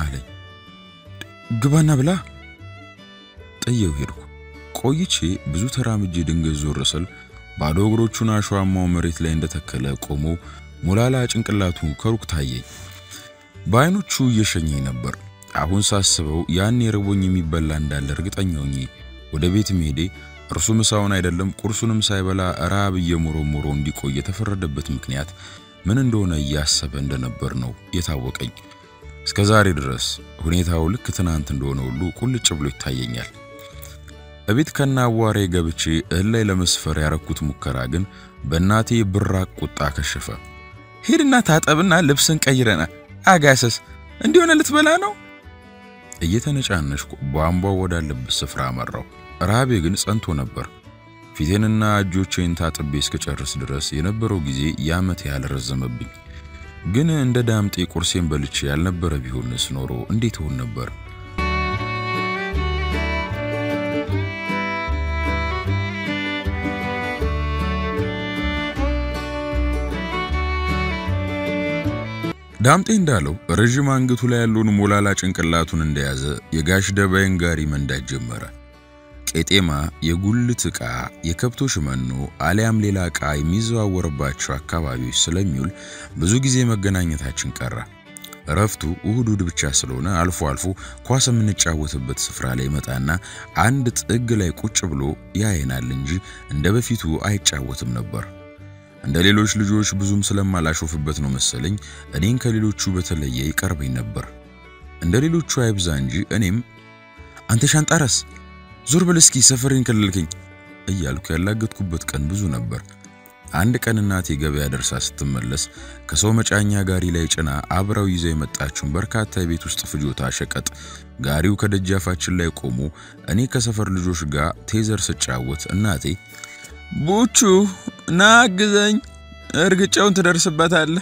አለኝ። ግባና ብላ ጠየው ሄድኩ። ቆይቼ ብዙ ተራምጄ ድንገት ዞር ስል ባዶ እግሮቹን አሽዋማው መሬት ላይ እንደተከለ ቆሞ ሙላላ ጭንቅላቱ ከሩቅ ታየኝ። ባይኖቹ እየሸኘኝ ነበር። አሁን ሳስበው ያን የርቦኝ የሚበላ እንዳለ እርግጠኛ ሆኜ ወደ ቤት ሄጄ እርሱ ምሳውን አይደለም ቁርሱንም ሳይበላ ራብ እየሞረሞረ እንዲቆይ የተፈረደበት ምክንያት ምን እንደሆነ ያሰበ እንደነበር ነው የታወቀኝ። እስከዛሬ ድረስ ሁኔታው ልክ ትናንት እንደሆነ ሁሉ ቁልጭ ብሎ ይታየኛል። አቤት ከናዋሬ ገብቼ እላይ ለመስፈር ያረኩት ሙከራ ግን በእናቴ ብራቅ ቁጣ ከሸፈ። ሄድና ታጠብና ልብስን ቀይረና አጋሰስ እንዲሆነ ልትበላ ነው። እየተነጫነሽኩ ባምባው ወደ ልብስ ስፍራ አመራው። ራቤ ግን ጸንቶ ነበር። ፊቴንና እጆቼን ታጥቤ እስከጨርስ ድረስ የነበረው ጊዜ ያመት ያልረዘመብኝ። ግን እንደ ዳምጤ ቁርሴን በልቼ ያልነበረ ቢሆንስ ኖሮ እንዴት ሆነ ነበር? ዳምጤ እንዳለው ረጅም አንገቱ ላይ ያለውን ሞላላ ጭንቅላቱን እንደያዘ የጋሽ ደባይን ጋሪ መንዳት ጀመረ። ቄጤማ የጉልት ዕቃ የከብቶች መኖ አልያም ሌላ ዕቃ የሚዘዋወርባቸው አካባቢዎች ስለሚውል ብዙ ጊዜ መገናኘታችን ቀረ። ረፍቱ እሁድ ብቻ ስለሆነ አልፎ አልፎ ኳስ የምንጫወትበት ስፍራ ላይ መጣና አንድ ጥግ ላይ ቁጭ ብሎ ያየናል እንጂ እንደበፊቱ አይጫወትም ነበር። እንደ ሌሎች ልጆች ብዙም ስለማላሾፍበት ነው መሰለኝ እኔን ከሌሎቹ በተለየ ይቀርበኝ ነበር። እንደ ሌሎቹ አይብዛ እንጂ እኔም አንተ ሻንጣራስ ዙር ብለስኪ ሰፈሪን ከልልከኝ እያልኩ ያላገጥኩበት ቀን ብዙ ነበር። አንድ ቀን እናቴ ገበያ ደርሳ ስትመለስ ከሰው መጫኛ ጋሪ ላይ ጭና አብራው ይዘ የመጣችሁን በርካታ የቤት ውስጥ ፍጆታ ሸቀጥ ጋሪው ከደጃፋችን ላይ ቆሞ እኔ ከሰፈር ልጆች ጋር ቴዘር ስጫወት እናቴ ቡቹ ናግዘኝ እርግጫውን ተደርሰበታል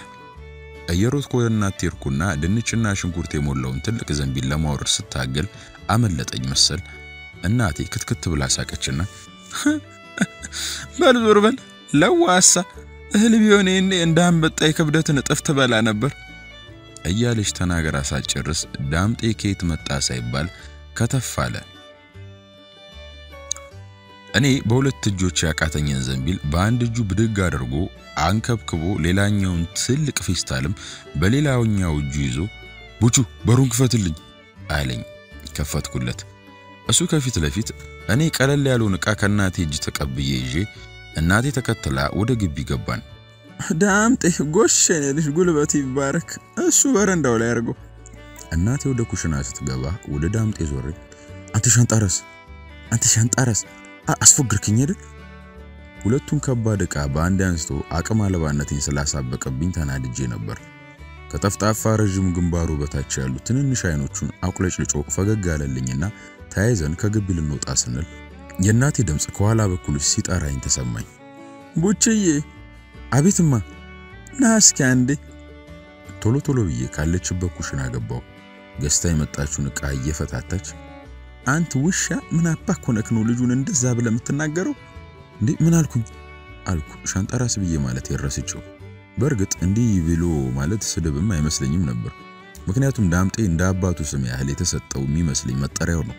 አየሮት ቆየና ቲርኩና ድንችና ሽንኩርት የሞላውን ትልቅ ዘንቢል ለማወር ስታገል አመለጠኝ መሰል እናቴ ክትክት ብላ ሳቀችና ባልዞር በል ለዋሳ እህል ቢሆን እኔ እንዳንበጣ የከብደትን ጥፍ ተበላ ነበር እያለች ተናገራ ሳጨርስ ዳምጤ ኬት መጣ ሳይባል ከተፋለ። እኔ በሁለት እጆች ያቃተኝን ዘንቢል በአንድ እጁ ብድግ አድርጎ አንከብክቦ ሌላኛውን ትልቅ ፌስታልም በሌላኛው እጁ ይዞ ቡቹ በሩን ክፈትልኝ አለኝ። ከፈትኩለት። እሱ ከፊት ለፊት እኔ ቀለል ያለውን ዕቃ ከናቴ እጅ ተቀብዬ ይዤ እናቴ ተከተላ ወደ ግቢ ገባን። دامته قشنة ليش قول باتي ببارك شو برندة ولا يرجو الناتي وده كوشنا ستجابه وده دامته زوري أنت شان تارس أنت شان تارس أسفق ركينير ولا تونكب بادك أبان دانستو أكمل بانتين سلاسة بكبين تنادي الجنبر كتفت أفارج مجنبارو بتاتشالو تنين نشانوتشون أكلش لتوقف فجعل اللينينا تايزن كقبل النوت أسنل يناتي دمس كوالا بكل السيت أراين تسمعي بوتشي أبيت ما ناس كاندي تلو تلوية كالتش بكوشنا جباق جستايم تاتشونك أيه فتاتش أنت وشة من أبكونك نولجون الدزاب لما تناجرو دي من ألكم ألكم شانت أراس بيجي مالتي الرسيتشو برجت عندي فيلو مالت السلب ما يمسلني منبر مكنياتهم دامت إن دابات وسمي أهلي تسات أو مي مسلي ما تقررنا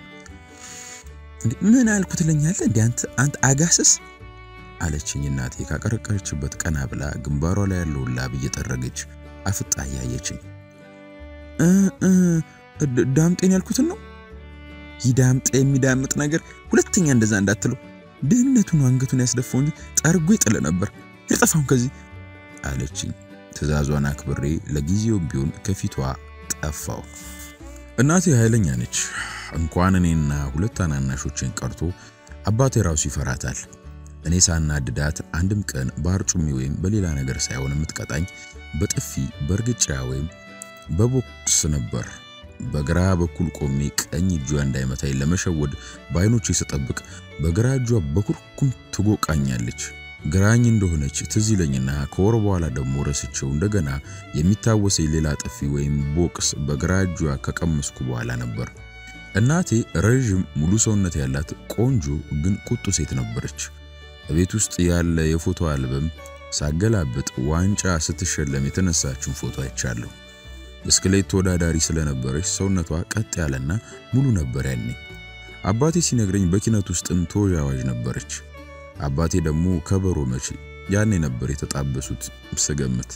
من ألكم تلني هلا دي أنت أنت أجاسس على شيء الناتي كأكرك أشبت كأنها بلا جنبارو لا لولا بيجي ترجج أفت أيه شيء ااا ااا دامت إن ألكم تلنو يدامت إيه مدامت ناجر ولا تيجي عند زنداتلو دينتون وانجتون يسدفوني تأرجويت على نبر يتفهم كذي على شيء تزازوانا كبري لجيزيو بيون كفيتوا تأفوا الناتي هاي لنيانش أنقوانني إن هولتنا نشوتشين كارتو أباتي راوسي فراتال الناس عنا ددات عندهم كان بارتشو ميوين بليلانا جرساي ونمتكاتين بتقفي برجت شاوين بابو سنبر بقراب كل كوميك أني جوان دائما تايل لما شود باينو تشي ستطبق بقراب جواب بكر كنت تقوك أني الليش قرانين دهنش تزيلنينا كوربو على دمورة ستشون دقنا يميتا وسيليلات في وين بوكس بقراب جواب كاكمسكوبو على نبر الناتي رجم ملوسون نتيالات كونجو جن كتو سيتنبرش بيتو استيال يفوتو ألبم ساقلابت وانشا ستشر لميتنساتشون فوتو يتشارلو اسكليت تودا داري سلنبرش سونتوا قطع لنا ملو نبراني اباتي سينغرين بكينات ውስጥ እንቶያ ዋጅ ነበርች አባቴ ደሙ ከበሮ መቺ ያኔ ነበር የተጣበሱት ስገምት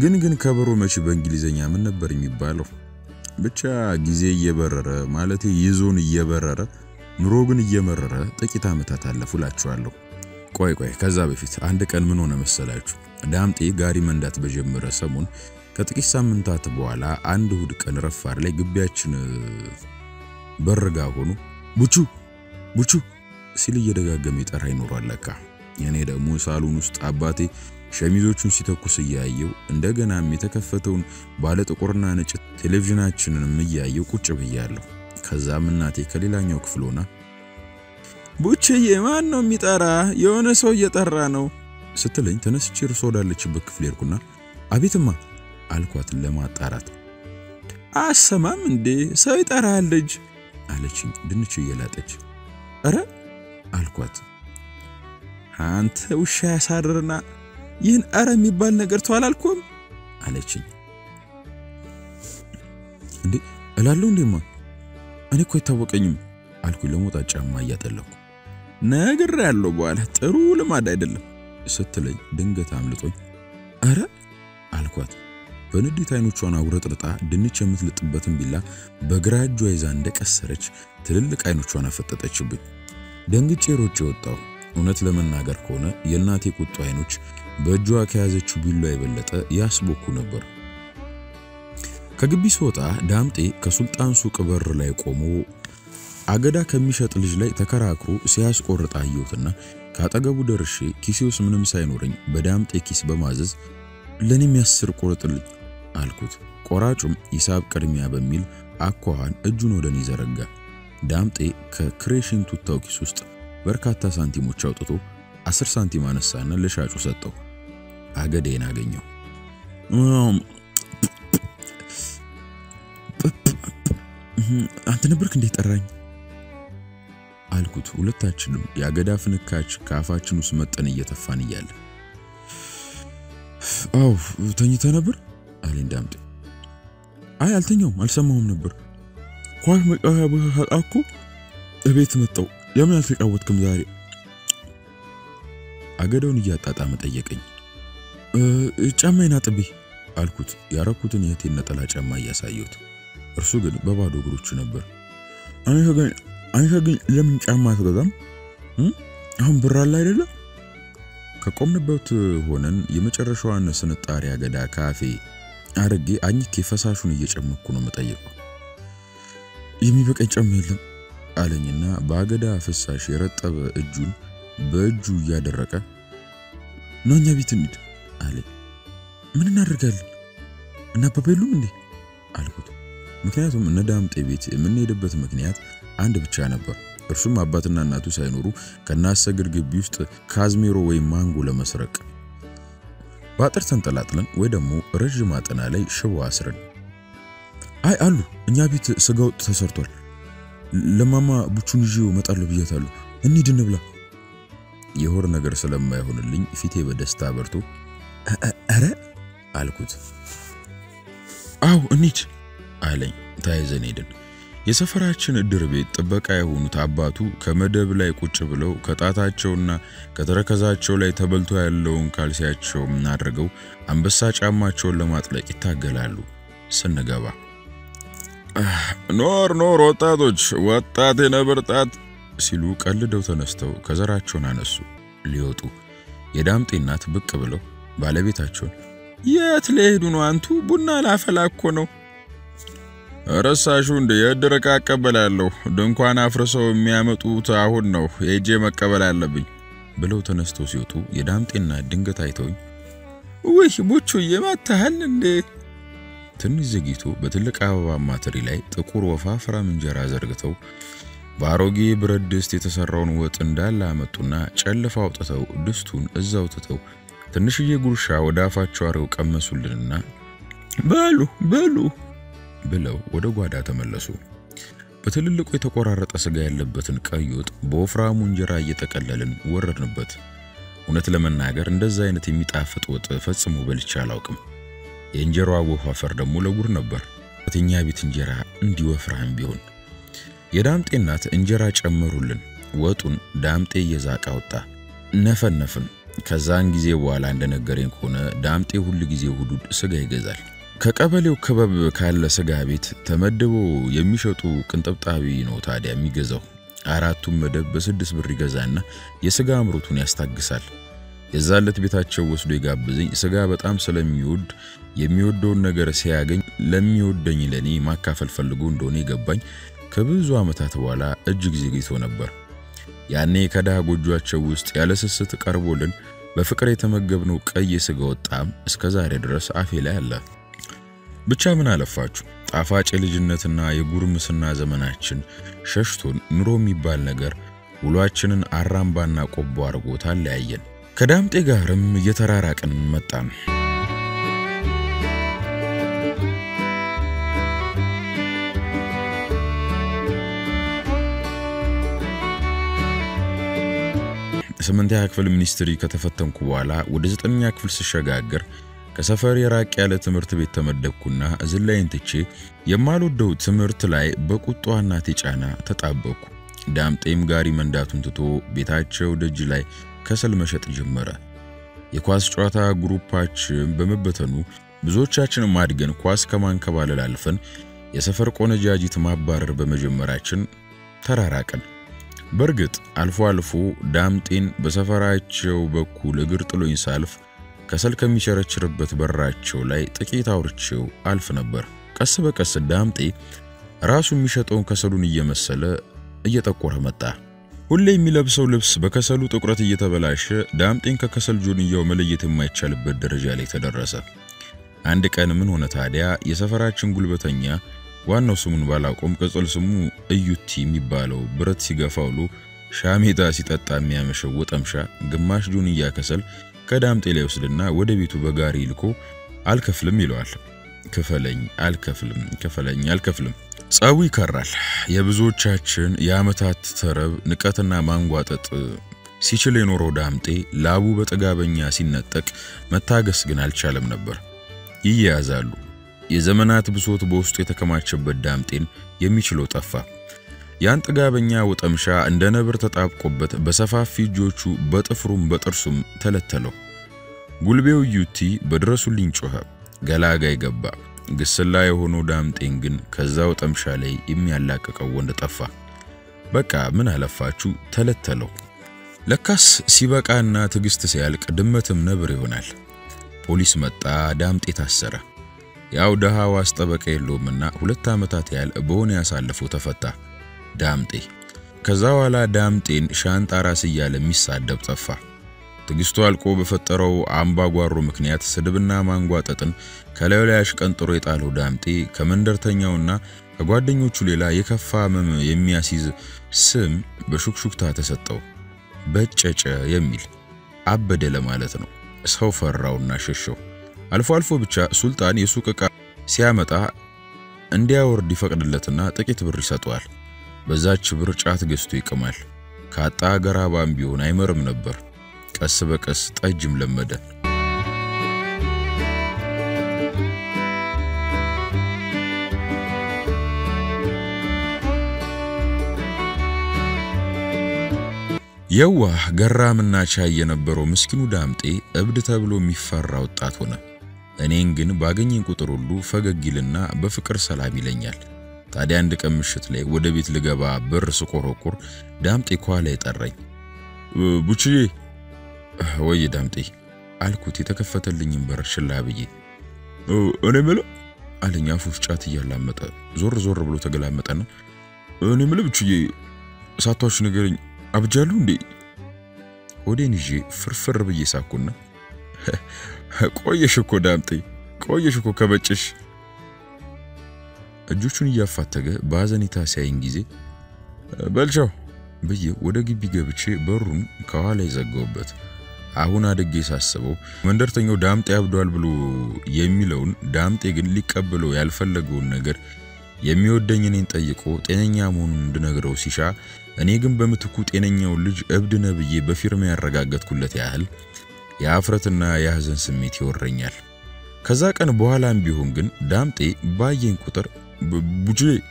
ግን ግን ከበሮ መቺ በእንግሊዘኛ ምን ነበር የሚባለው ብቻ ጊዜ እየበረረ ማለት ይዞን እየበረረ ኑሮ ግን እየመረረ ጥቂት አመታት አለፉላችኋለሁ ቆይ ቆይ ከዛ በፊት አንድ ቀን ምን ሆነ መሰላችሁ ዳምጤ ጋሪ መንዳት በጀመረ ሰሙን كتكي سامنتات بوالا عنده دكان رفار لي جبياتشن برغا هونو بوچو بوچو سيلي يدغا غميت راينو رالكا يعني دا مو سالون است اباتي شميزوچون سيتكوس يايو اندغنا ميتكفتون باله تقورنا نچ تلفزيوناچنن يايو قچ بيالو كذا مناتي كليلاኛው كفلونا بوچيه مانو ميطرا يونه سو يطرا نو ستلين تنسچ رسودالچ بكفليركونا ابيتما አልኳት ለማጣራት አሰማም እንዴ ሰው ይጣራል ልጅ አለችኝ ድንች እየላጠች አረ አልኳት አንተ ውሻ ያሳርርና ይህን አረ የሚባል ነገር ተዋላልኩም አለችኝ እንዴ እላለሁ እንዴማ እኔ እኮ አይታወቀኝም አልኩኝ ለሞጣ ጫማ እያጠለኩ ነገር ያለው በኋላ ጥሩ ልማድ አይደለም ስትለኝ ድንገት አምልጦኝ አረ አልኳት በንዲት አይኖቿን አውረጥርጣ ድንች የምትልጥበትን ቢላ በግራጇ ይዛ እንደቀሰረች ትልልቅ አይኖቿን አፈጠጠችብኝ ደንግጬ ሮጬ ወጣሁ እውነት ለመናገር ከሆነ የናቴ ቁጡ አይኖች በእጇ ከያዘችው ቢላ የበለጠ ያስቦኩ ነበር ከግቢ ስወጣ ዳምጤ ከሱልጣን ሱቅ በር ላይ ቆሞ አገዳ ከሚሸጥ ልጅ ላይ ተከራክሮ ሲያስቆርጥ አየሁትና ካጠገቡ ደርሼ ኪሴውስ ምንም ሳይኖርኝ በዳምጤ ኪስ በማዘዝ ለኔ የሚያስር ቆርጥልኝ አልኩት ቆራጩም ሂሳብ ቅድሚያ በሚል አቋዋን እጁን ወደኔ ዘረጋ ዳምጤ ከክሬሽን ቱታው ኪስ ውስጥ በርካታ ሳንቲሞች አውጥቶ አስር ሳንቲም አነሳና ለሻጩ ሰጠው አገዴን አገኘው አንተ ነበርክ እንዴ ጠራኝ አልኩት ሁለታችንም ያገዳ ፍንካች ካፋችን ውስጥ መጠን እየተፋን ይያለ أو تاني تنبر؟ أهلين دامتي أي ألتنيوم ألسمهم نبر كواش ميك أهي أبوها هالأكو أبيت متو يامي ألتك أودكم داري أقدوني جاتات آمت أيكين أجامي ناتبي ألكوت ياركوت نياتين نتالا جامي ياسايوت رسوغن بابا دوغروتش نبر أنا هاقين أنا هاقين لمن جامي تقدم هم برال لاي للا ከቆምንበት ሆነን የመጨረሻውን ስንጣሪ ያገዳ ካፌ አርጌ አንኪ ፈሳሹን እየጨመኩ ነው መጠየቀው የሚበቀኝ ጨም የለም አለኝና ባገዳ ፈሳሽ የረጠበ እጁን በእጁ ያደረቀ ነውኛ ቢትምድ አለ ምን እናደርጋለን እና በበሉም እንዴ አልኩት ምክንያቱም ነዳምጤ ቤት ምን ሄደበት ምክንያት አንድ ብቻ ነበር እርሱም አባትና እናቱ ሳይኖሩ ከናሰግር ግቢ ውስጥ ካዝሜሮ ወይ ማንጎ ለመስረቅ ባጥር ተንጠላጥለን ወይ ደሞ ረጅም አጥና ላይ ሽቦ አስረን አይ አሉ እኛ ቤት ስጋው ተሰርቷል ለማማ ቡቹን ይዤው መጣለሁ ብያታለሁ እንሂድ እንብላ የሆር ነገር ስለማይሆንልኝ ፊቴ በደስታ በርቶ አረ አልኩት አው እንሂድ አለኝ ታይዘን ሄድን የሰፈራችን እድር ቤት ጥበቃ የሆኑት አባቱ ከመደብ ላይ ቁጭ ብለው ከጣታቸውና ከተረከዛቸው ላይ ተበልቶ ያለውን ካልሲያቸው እናደርገው አንበሳ ጫማቸውን ለማጥለቅ ይታገላሉ ስንገባ ኖር ኖር ወጣቶች ወጣት የነበርጣት ሲሉ ቀልደው ተነስተው ከዘራቸው አነሱ ሊወጡ የዳምጤ እናት ብቅ ብለው ባለቤታቸው የት ለሄዱ ነው አንቱ ቡና ላፈላኮ ነው ረሳሹን ደየደረካ አቀበላለሁ ድንኳን አፍርሰው የሚያመጡት አሁን ነው እጄ መቀበል አለብኝ ብለው ተነስተው ሲወጡ የዳምጤና ድንገት አይተውኝ ወይ ቡቹ የማታህል እንዴ ትንሽ ዘግይቶ በትልቅ አበባ ማተሪ ላይ ጥቁር ወፋፍራም እንጀራ ዘርግተው ባሮጊ ብረት ድስት የተሰራውን ወጥ እንዳለ አመጡና ጨልፋው አውጥተው ድስቱን እዛው ተተው ትንሽዬ ጉርሻ ወዳፋቸው አረው ቀመሱልንና በሉ በሉ ብለው ወደ ጓዳ ተመለሱ በትልልቁ የተቆራረጠ ስጋ ያለበትን ቀይወጥ በወፍራሙ እንጀራ እየተቀለለን ወረድንበት እውነት ለመናገር እንደዛ አይነት የሚጣፍጥ ወጥ ፈጽሞ በልቼ አላውቅም የእንጀራው ወፋፈር ደሞ ለጉር ነበር በትኛ ቤት እንጀራ እንዲወፍራም ቢሆን የዳምጤ እናት እንጀራ ጨመሩልን ወጡን ዳምጤ የዛቃውጣ ነፈነፈን ከዛን ጊዜ በኋላ እንደነገረኝ ቆነ ዳምጤ ሁሉ ጊዜ ሁዱድ ስጋ ይገዛል ከቀበሌው ከበብ ካለ ስጋ ቤት ተመደቡ የሚሸጡ ቅንጥብጣቢ ነው ታዲያ የሚገዛው አራቱም መደብ በስድስት ብር ይገዛና የስጋ አምሮቱን ያስታግሳል የዛለት ቤታቸው ወስዶ ይጋብዘኝ ስጋ በጣም ስለሚወድ የሚወደውን ነገር ሲያገኝ ለሚወደኝ ለኔ ማካፈል ፈልጎ እንደሆነ ይገባኝ ከብዙ አመታት በኋላ እጅግ ዝግይቶ ነበር ያኔ ከዳህ ጎጆአቸው ውስጥ ያለሰስት ቀርቦልን በፍቅር የተመገብነው ቀይ ስጋ ወጣም እስከ ዛሬ ድረስ አፌ ላይ አለ ብቻ ምን አለፋችሁ ጣፋጭ ልጅነትና የጉርምስና ዘመናችን ሸሽቶን ኑሮ የሚባል ነገር ሁሏችንን አራምባና ቆቦ አርጎታል ያየን ከዳምጤ ጋርም የተራራቀን መጣን ስምንተኛ ክፍል ሚኒስትሪ ከተፈተንኩ በኋላ ወደ ዘጠነኛ ክፍል ሲሸጋገር ከሰፈር የራቅ ያለ ትምርት ቤት ተመደኩና እዝላይን ትቼ የማልወደው ትምርት ላይ በቁጣና ተጫና ተጣበኩ ዳምጤም ጋሪ መንዳቱን ትቶ ቤታቸው ደጅ ላይ ከሰል መሸጥ ጀመረ የኳስ ጨዋታ ግሩፓችን በመበተኑ ብዙዎቻችን ማድገን ኳስ ከማንከባለል አልፈን የሰፈር ቆነጃጂት ማባረር በመጀመራችን ተራራቀን በርግጥ አልፎ አልፎ ዳምጤን በሰፈራቸው በኩል እግር ጥሎኝ ሳልፍ ከሰል ከሚሸረችርበት በራቸው ላይ ጥቂት አውርቼው አልፍ ነበር ቀስ በቀስ ዳምጤ ራሱ የሚሸጠውን ከሰሉን እየመሰለ እየጠቆረ መጣ ሁሌ የሚለብሰው ልብስ በከሰሉ ጥቁረት እየተበላሸ ዳምጤን ከከሰል ጆንያው መለየት የማይቻልበት ደረጃ ላይ ተደረሰ አንድ ቀን ምን ሆነ ታዲያ የሰፈራችን ጉልበተኛ ዋናው ስሙን ባላቆም ቅጽል ስሙ እዩቲ የሚባለው ብረት ሲገፋውሉ ሻሜታ ሲጠጣ የሚያመሸው ወጠምሻ ግማሽ ጆንያ ከሰል ከዳምጤ ላይ ወስደና ወደ ቤቱ በጋሪ ልኮ አልከፍልም ይሏል ከፈለኝ አልከፍልም ከፈለኝ አልከፍልም ጻው ይከራል የብዙዎቻችን ያመታት ተረብ ንቀትና ማንጓጠጥ ሲችል የኖረው ዳምጤ ላቡ በጥጋበኛ ሲነጠቅ መታገስ ግን አልቻለም ነበር ይያዛሉ የዘመናት ብሶት በውስጡ የተከማቸበት ዳምጤን የሚችለው ጠፋ ያን ጥጋበኛ ወጠምሻ እንደ ነብር ተጣብቆበት በሰፋፊ ጆቹ በጥፍሩም በጥርሱም ተለተለው ጉልቤው ዩቲ በድረሱልኝ ጮኸ ገላጋይ ገባ ግስላ የሆነው ዳምጤን ግን ከዛው ወጠምሻ ላይ የሚያላቀቀው ወንድ ጠፋ በቃ ምን አለፋችሁ ተለተለው لكاس سيباك عنا تقست سيالك دمتم نبري هنال بوليس متى دامت اتاسرة يعودها واستبك يلو منا ولتا متاتي على بوني اسالفو تفتا دامتي كزاوالا دامتين شانت عراسي يالي ميسا دب تفا تقستو الكو بفترو عمباقوار رومكنيات سدبنا مانقواتتن كاليولاش كانتوريت عالو دامتي كمندر تنيونا اقوادنيو تشوليلا يكفا مم يمياسيز سم بشوكشوك تاتستو بچچ يميل عبدله ማለት ነው ሰው ፈራውና ሸሸው አልፎ አልፎ ብቻ ሱልጣን የሱቀቃ ሲያመጣ እንዲያወርድ ይፈቅድለትና ጥቂት ብር ይሰጣል በዛች ብር ጫት ገዝቶ ይቀማል ካጣ ገራባም ቢሆን አይመርም ነበር ቀስ በቀስ ጠጅም ለመደ يوه قرامنا شاي ينبرو مسكنو دامتي ابد تابلو ميفرا وطاتونا انينجن باقنين كترولو فاقاقي لنا بفكر سلامي لنيال تادي عندك امشت لي ودبيت لقبا برسكور وكور دامتي كوالي تاري بوشي وي دامتي الكوتي تكفت اللي ينبر شلابي انا ملو اللي نعفوش شاتي يالامتا زور زور بلو تقلامتنا انا ملو بوشي ساتوش نقرين أبجالون دي ودي نجي فرفر بيجي ساكونا كوية شكو دامتي كوية شكو كبتش الجوشون يافتاقة بازاني تاسيا ينجيزي بلشو بيجي وداقي بيجي بيجي برون كوالي زاقوبت عهونا دقي ساسبو من درتنجو دامتي أبدوال بلو يميلون دامتي اغن ليك أبلو يالفلقون نغر يميو دنينين تايقو تنينيامون دنغرو سيشا أنيجم بمتكوت إنني ولج أبدنا بيجي بفيرمي الرجاجات كلها تعال يا أفرتنا يا هزن سميتي والرجال كذاك أنا بوهلان بيهونجن دامتي باين كتر ببجي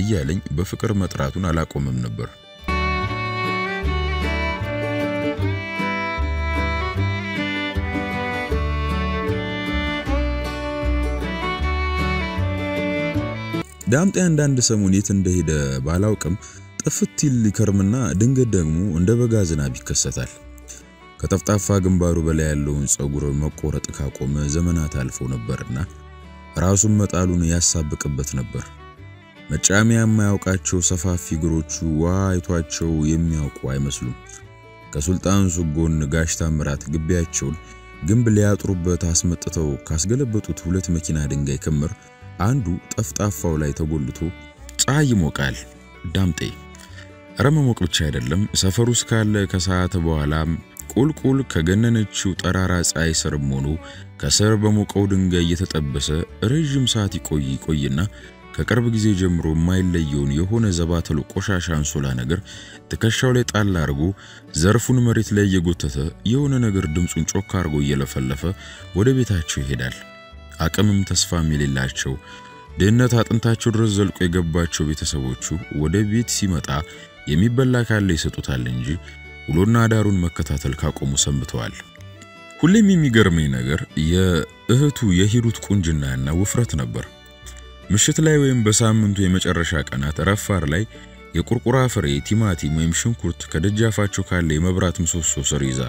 أيالين بفكر متراتون على قوم منبر دامتي عندنا سمونيت عنده بالاوكم تفتي اللي كرمنا دنجة دغمو اندبغازنا بيكساتال كتفتافا جنبارو بلاي اللون صغور مقورة تكاقوم زمنات الفو نبرنا راسو متالون ياسابقبت نبر مچامي يماوقاچو صفافي غروچو وايتواچو يمياوقوا አይመስሉም ከሱልጣን ሱጎን ጋሽ ታምራት ግቢያቸውን ግንብ ሊያጥሩበት አስመጥተው ካስገለበጡት ሁለት መኪና ድንጋይ ክምር አንዱ ጠፍጣፋው ላይ ተጎልቶ ፀሐይ ይሞቃል ዳምጤ ረመሞቅ ብቻ አይደለም ሰፈሩ ስካለ ከሰዓት በኋላ ቁልቁል ከገነነችው ጠራራ ፀሐይ ስር ሆኖ ከሰር በመቆው ድንጋይ የተጠበሰ ረጅም ሰዓት ይቆይ ይቆይና ከቅርብ ጊዜ ጀምሮ ማይለየውን የሆነ ዘባተሉ ቆሻሻ አንሶላ ነገር ተከሻው ላይ ጣል አርጎ ዘርፉን መሬት ላይ የጎተተ የሆነ ነገር ድምጹን ጮክ አርጎ እየለፈለፈ ወደ ቤታቸው ይሄዳል አቀምም ተስፋም ይላልቸው ድነት አጥንታቸው ድረስ ዘልቆ የገባቸው ቤተሰቦቹ ወደ ቤት ሲመጣ የሚበላ ካለ ይሰጡታል እንጂ ሁሉና ዳሩን መከታተል ካቆሙ ሰምተዋል። ሁሌም የሚገርመኝ ነገር የእህቱ የሂሩት ቁንጅናና ወፍረት ነበር። ምሽት ላይ ወይም በሳምንቱ የመጨረሻ ቀናት ረፋር ላይ የቁርቁራ ፍሬ ቲማቲም ወይም ሽንኩርት ከደጃፋቸው ካለ የመብራት ምሰሶ ስር ይዛ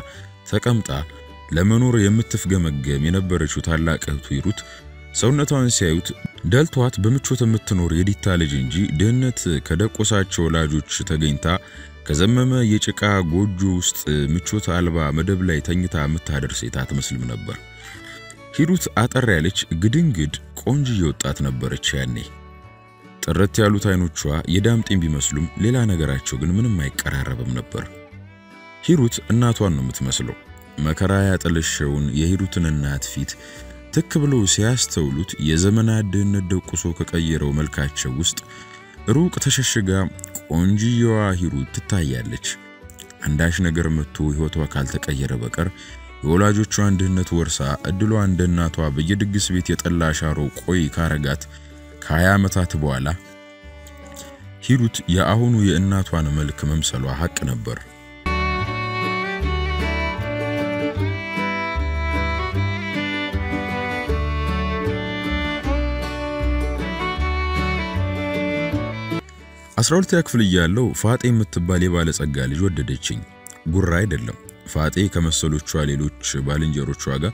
ተቀምጣ ለመኖር የምትፍገመገም የነበረችው ታላቅ እህቱ ሂሩት ሰውነቷን ሲያዩት ደልቷት በመቾት የምትኖር የዲታ ልጅ እንጂ ድህነት ከደቆሳቸው ላጆች ተገኝታ ከዘመመ የጭቃ ጎጆ ውስጥ ምቾት አልባ መደብ ላይ ተኝታ የምታደር ሴት አትመስልም ነበር። ሂሩት አጠር ያለች ግድንግድ ቆንጆ የወጣት ነበረች ያኔ። ጥርት ያሉት አይኖቿ የዳምጤን ቢመስሉም ሌላ ነገራቸው ግን ምንም አይቀራረብም ነበር። ሂሩት እናቷን ነው የምትመስለው። መከራ ያጠለሸውን የሂሩትን እናት ፊት ተከብሎ ሲያስተውሉት የዘመና ድህነት ደቁሶ ከቀየረው መልካቸው ውስጥ ሩቅ ተሸሽጋ ቆንጂዋ ሂሩት ትታያለች። አንዳሽ ነገር መጥቶ ህይወቷ ካልተቀየረ በቀር የወላጆቿን ድህነት ወርሳ እድሏ እንደናቷ በየድግስ ቤት የጠላሻሮ ቆይ ካረጋት ከሃያ ዓመታት በኋላ ሂሩት የአሁኑ የእናቷን መልክ መምሰሏ ሐቅ ነበር። አስራ ሁለት ያክፍል ይያለው ፋጤ የምትባል የባለ ጸጋ ልጅ ወደደችኝ ጉራይ አይደለም ፋጤ ከመሰሎቹ አለሎች ባልንጀሮቹ አጋ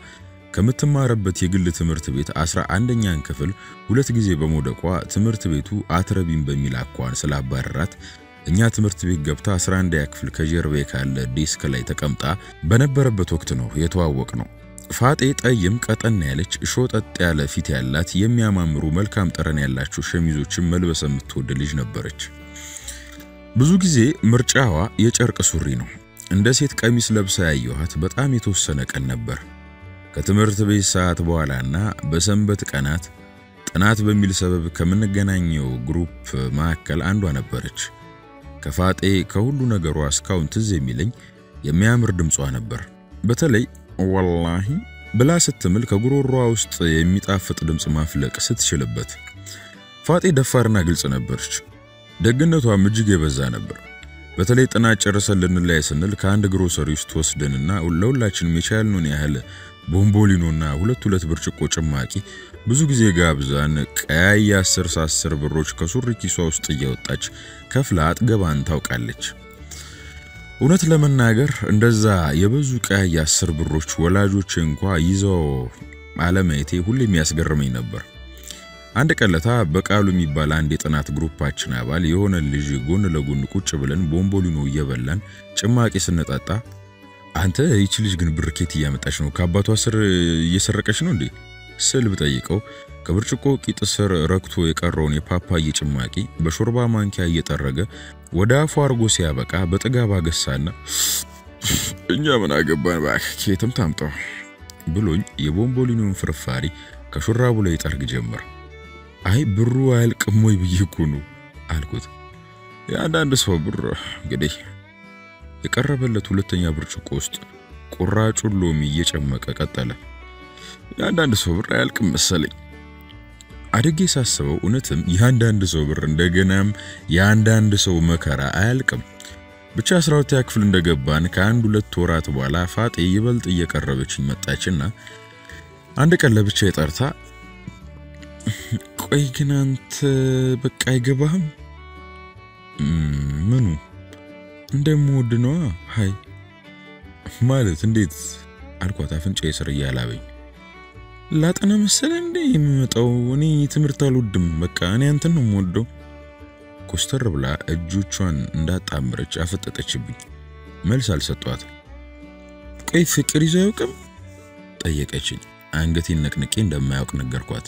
ከምትማረበት የግል ትምርት ቤት አስራ አንደኛን ክፍል ሁለት ጊዜ በመውደቋ ትምርት ቤቱ አትረቢን በሚል አቋን ስላባረራት እኛ ትምርት ቤት ገብታ አስራ አንደኛ ክፍል ከጀርባ ካለ ዲስክ ላይ ተቀምጣ በነበረበት ወቅት ነው የተዋወቅነው ፋጤ ጠይም ቀጠን ያለች ሾጠጥ ያለ ፊት ያላት የሚያማምሩ መልካም ጠረን ያላቸው ሸሚዞችን መልበስ የምትወድ ልጅ ነበረች ብዙ ጊዜ ምርጫዋ የጨርቅ ሱሪ ነው እንደ ሴት ቀሚስ ለብሳ ያየኋት በጣም የተወሰነ ቀን ነበር ከትምርት ቤት ሰዓት በኋላና በሰንበት ቀናት ጥናት በሚል ሰበብ ከምንገናኘው ግሩፕ ማከል አንዷ ነበረች ከፋጤ ከሁሉ ነገሯ አስካውንት ዘሚለኝ የሚያምር ድምጿ ነበር በተለይ والله ብላ ስትምል ከጉሮሮዋ ውስጥ የሚጣፍጥ ድምጽ ማፍለቅ ስትችልበት ፋጤ ደፋርና ግልጽ ነበርች ደግነቷ ምጅግ የበዛ ነበር በተለይ ጥና ጨርሰልን ላይ ስንል ከአንድ ግሮሰሪ ውስጥ ወስደንና ለሁላችን መቻልኑን ያህል ቦምቦሊኖና ሁለት ሁለት ብርጭቆ ጭማቂ ብዙ ጊዜ ጋብዛን ቀያይ አስር አስር ብሮች ከሱሪ ኪሷ ውስጥ ያወጣች ከፍላ አጥገባን ታውቃለች እውነት ለመናገር እንደዛ የበዙ ቀያይ አስር ብሮች ወላጆች እንኳን ይዘው አለመይቴ ሁሉ የሚያስገርመኝ ነበር አንድ ቀለታ በቃሉ የሚባል አንድ የጥናት ግሩፓችን አባል የሆነ ልጅ ጎን ለጎን ቁጭ ብለን ቦምቦሊኖ እየበላን ጭማቂ ስንጣጣ አንተ እቺ ልጅ ግን ብርኬት ያመጣሽ ነው ከአባቷ ስር እየሰረቀሽ ነው እንዴ ስል ብጠይቀው ከብርጭቆ ቂጥ ስር ረክቶ የቀረውን የፓፓዬ ጭማቂ በሹርባ ማንኪያ እየጠረገ ወደ አፉ አርጎ ሲያበቃ በጥጋባ ገሳና እኛ ምን አገባን ባክኬትም ታምጣው ብሎኝ የቦምቦሊኑን ፍርፋሪ ከሹራቡ ላይ ጠርግ ጀመረ አይ ብሩ አልቀም ወይ በየኩኑ አልኩት ያንዳንድ ሰው ብር ግዴ የቀረበለት ሁለተኛ ብርጭቆ ውስጥ ቁራጩን ሎሚ እየጨመቀ ቀጠለ ያንዳንድ ሰው ብር አልቀም መሰለኝ አድርጌ ሳስበው እነተም ያንዳንድ ሰው ብር እንደገናም ያንዳንድ ሰው መከራ አልቀም ብቻ አስራ ሁለት ክፍል እንደገባን ከአንድ ሁለት ወራት በኋላ ፋጤ ይበልጥ እየቀረበች መጣችና አንድ ቀን ለብቻ የጠርታ ቆይ ግን አንተ በቃ አይገባህም ምኑ እንደሞድ ነው ሃይ ማለት እንዴት አልኳት አፍንጫዬ ስር ያላበኝ ላጠና መሰለ እንዴ የምመጣው እኔ ትምርት አልወድም በቃ እኔ አንተን ነው ወደው ኮስተር ብላ እጆቿን እንዳጣምረች አፈጠጠችብኝ መልስ አልሰጧት ቆይ ፍቅር ይዘው ያውቅም ጠየቀችኝ አንገቴን ነቅንቄ እንደማያውቅ ነገርኳት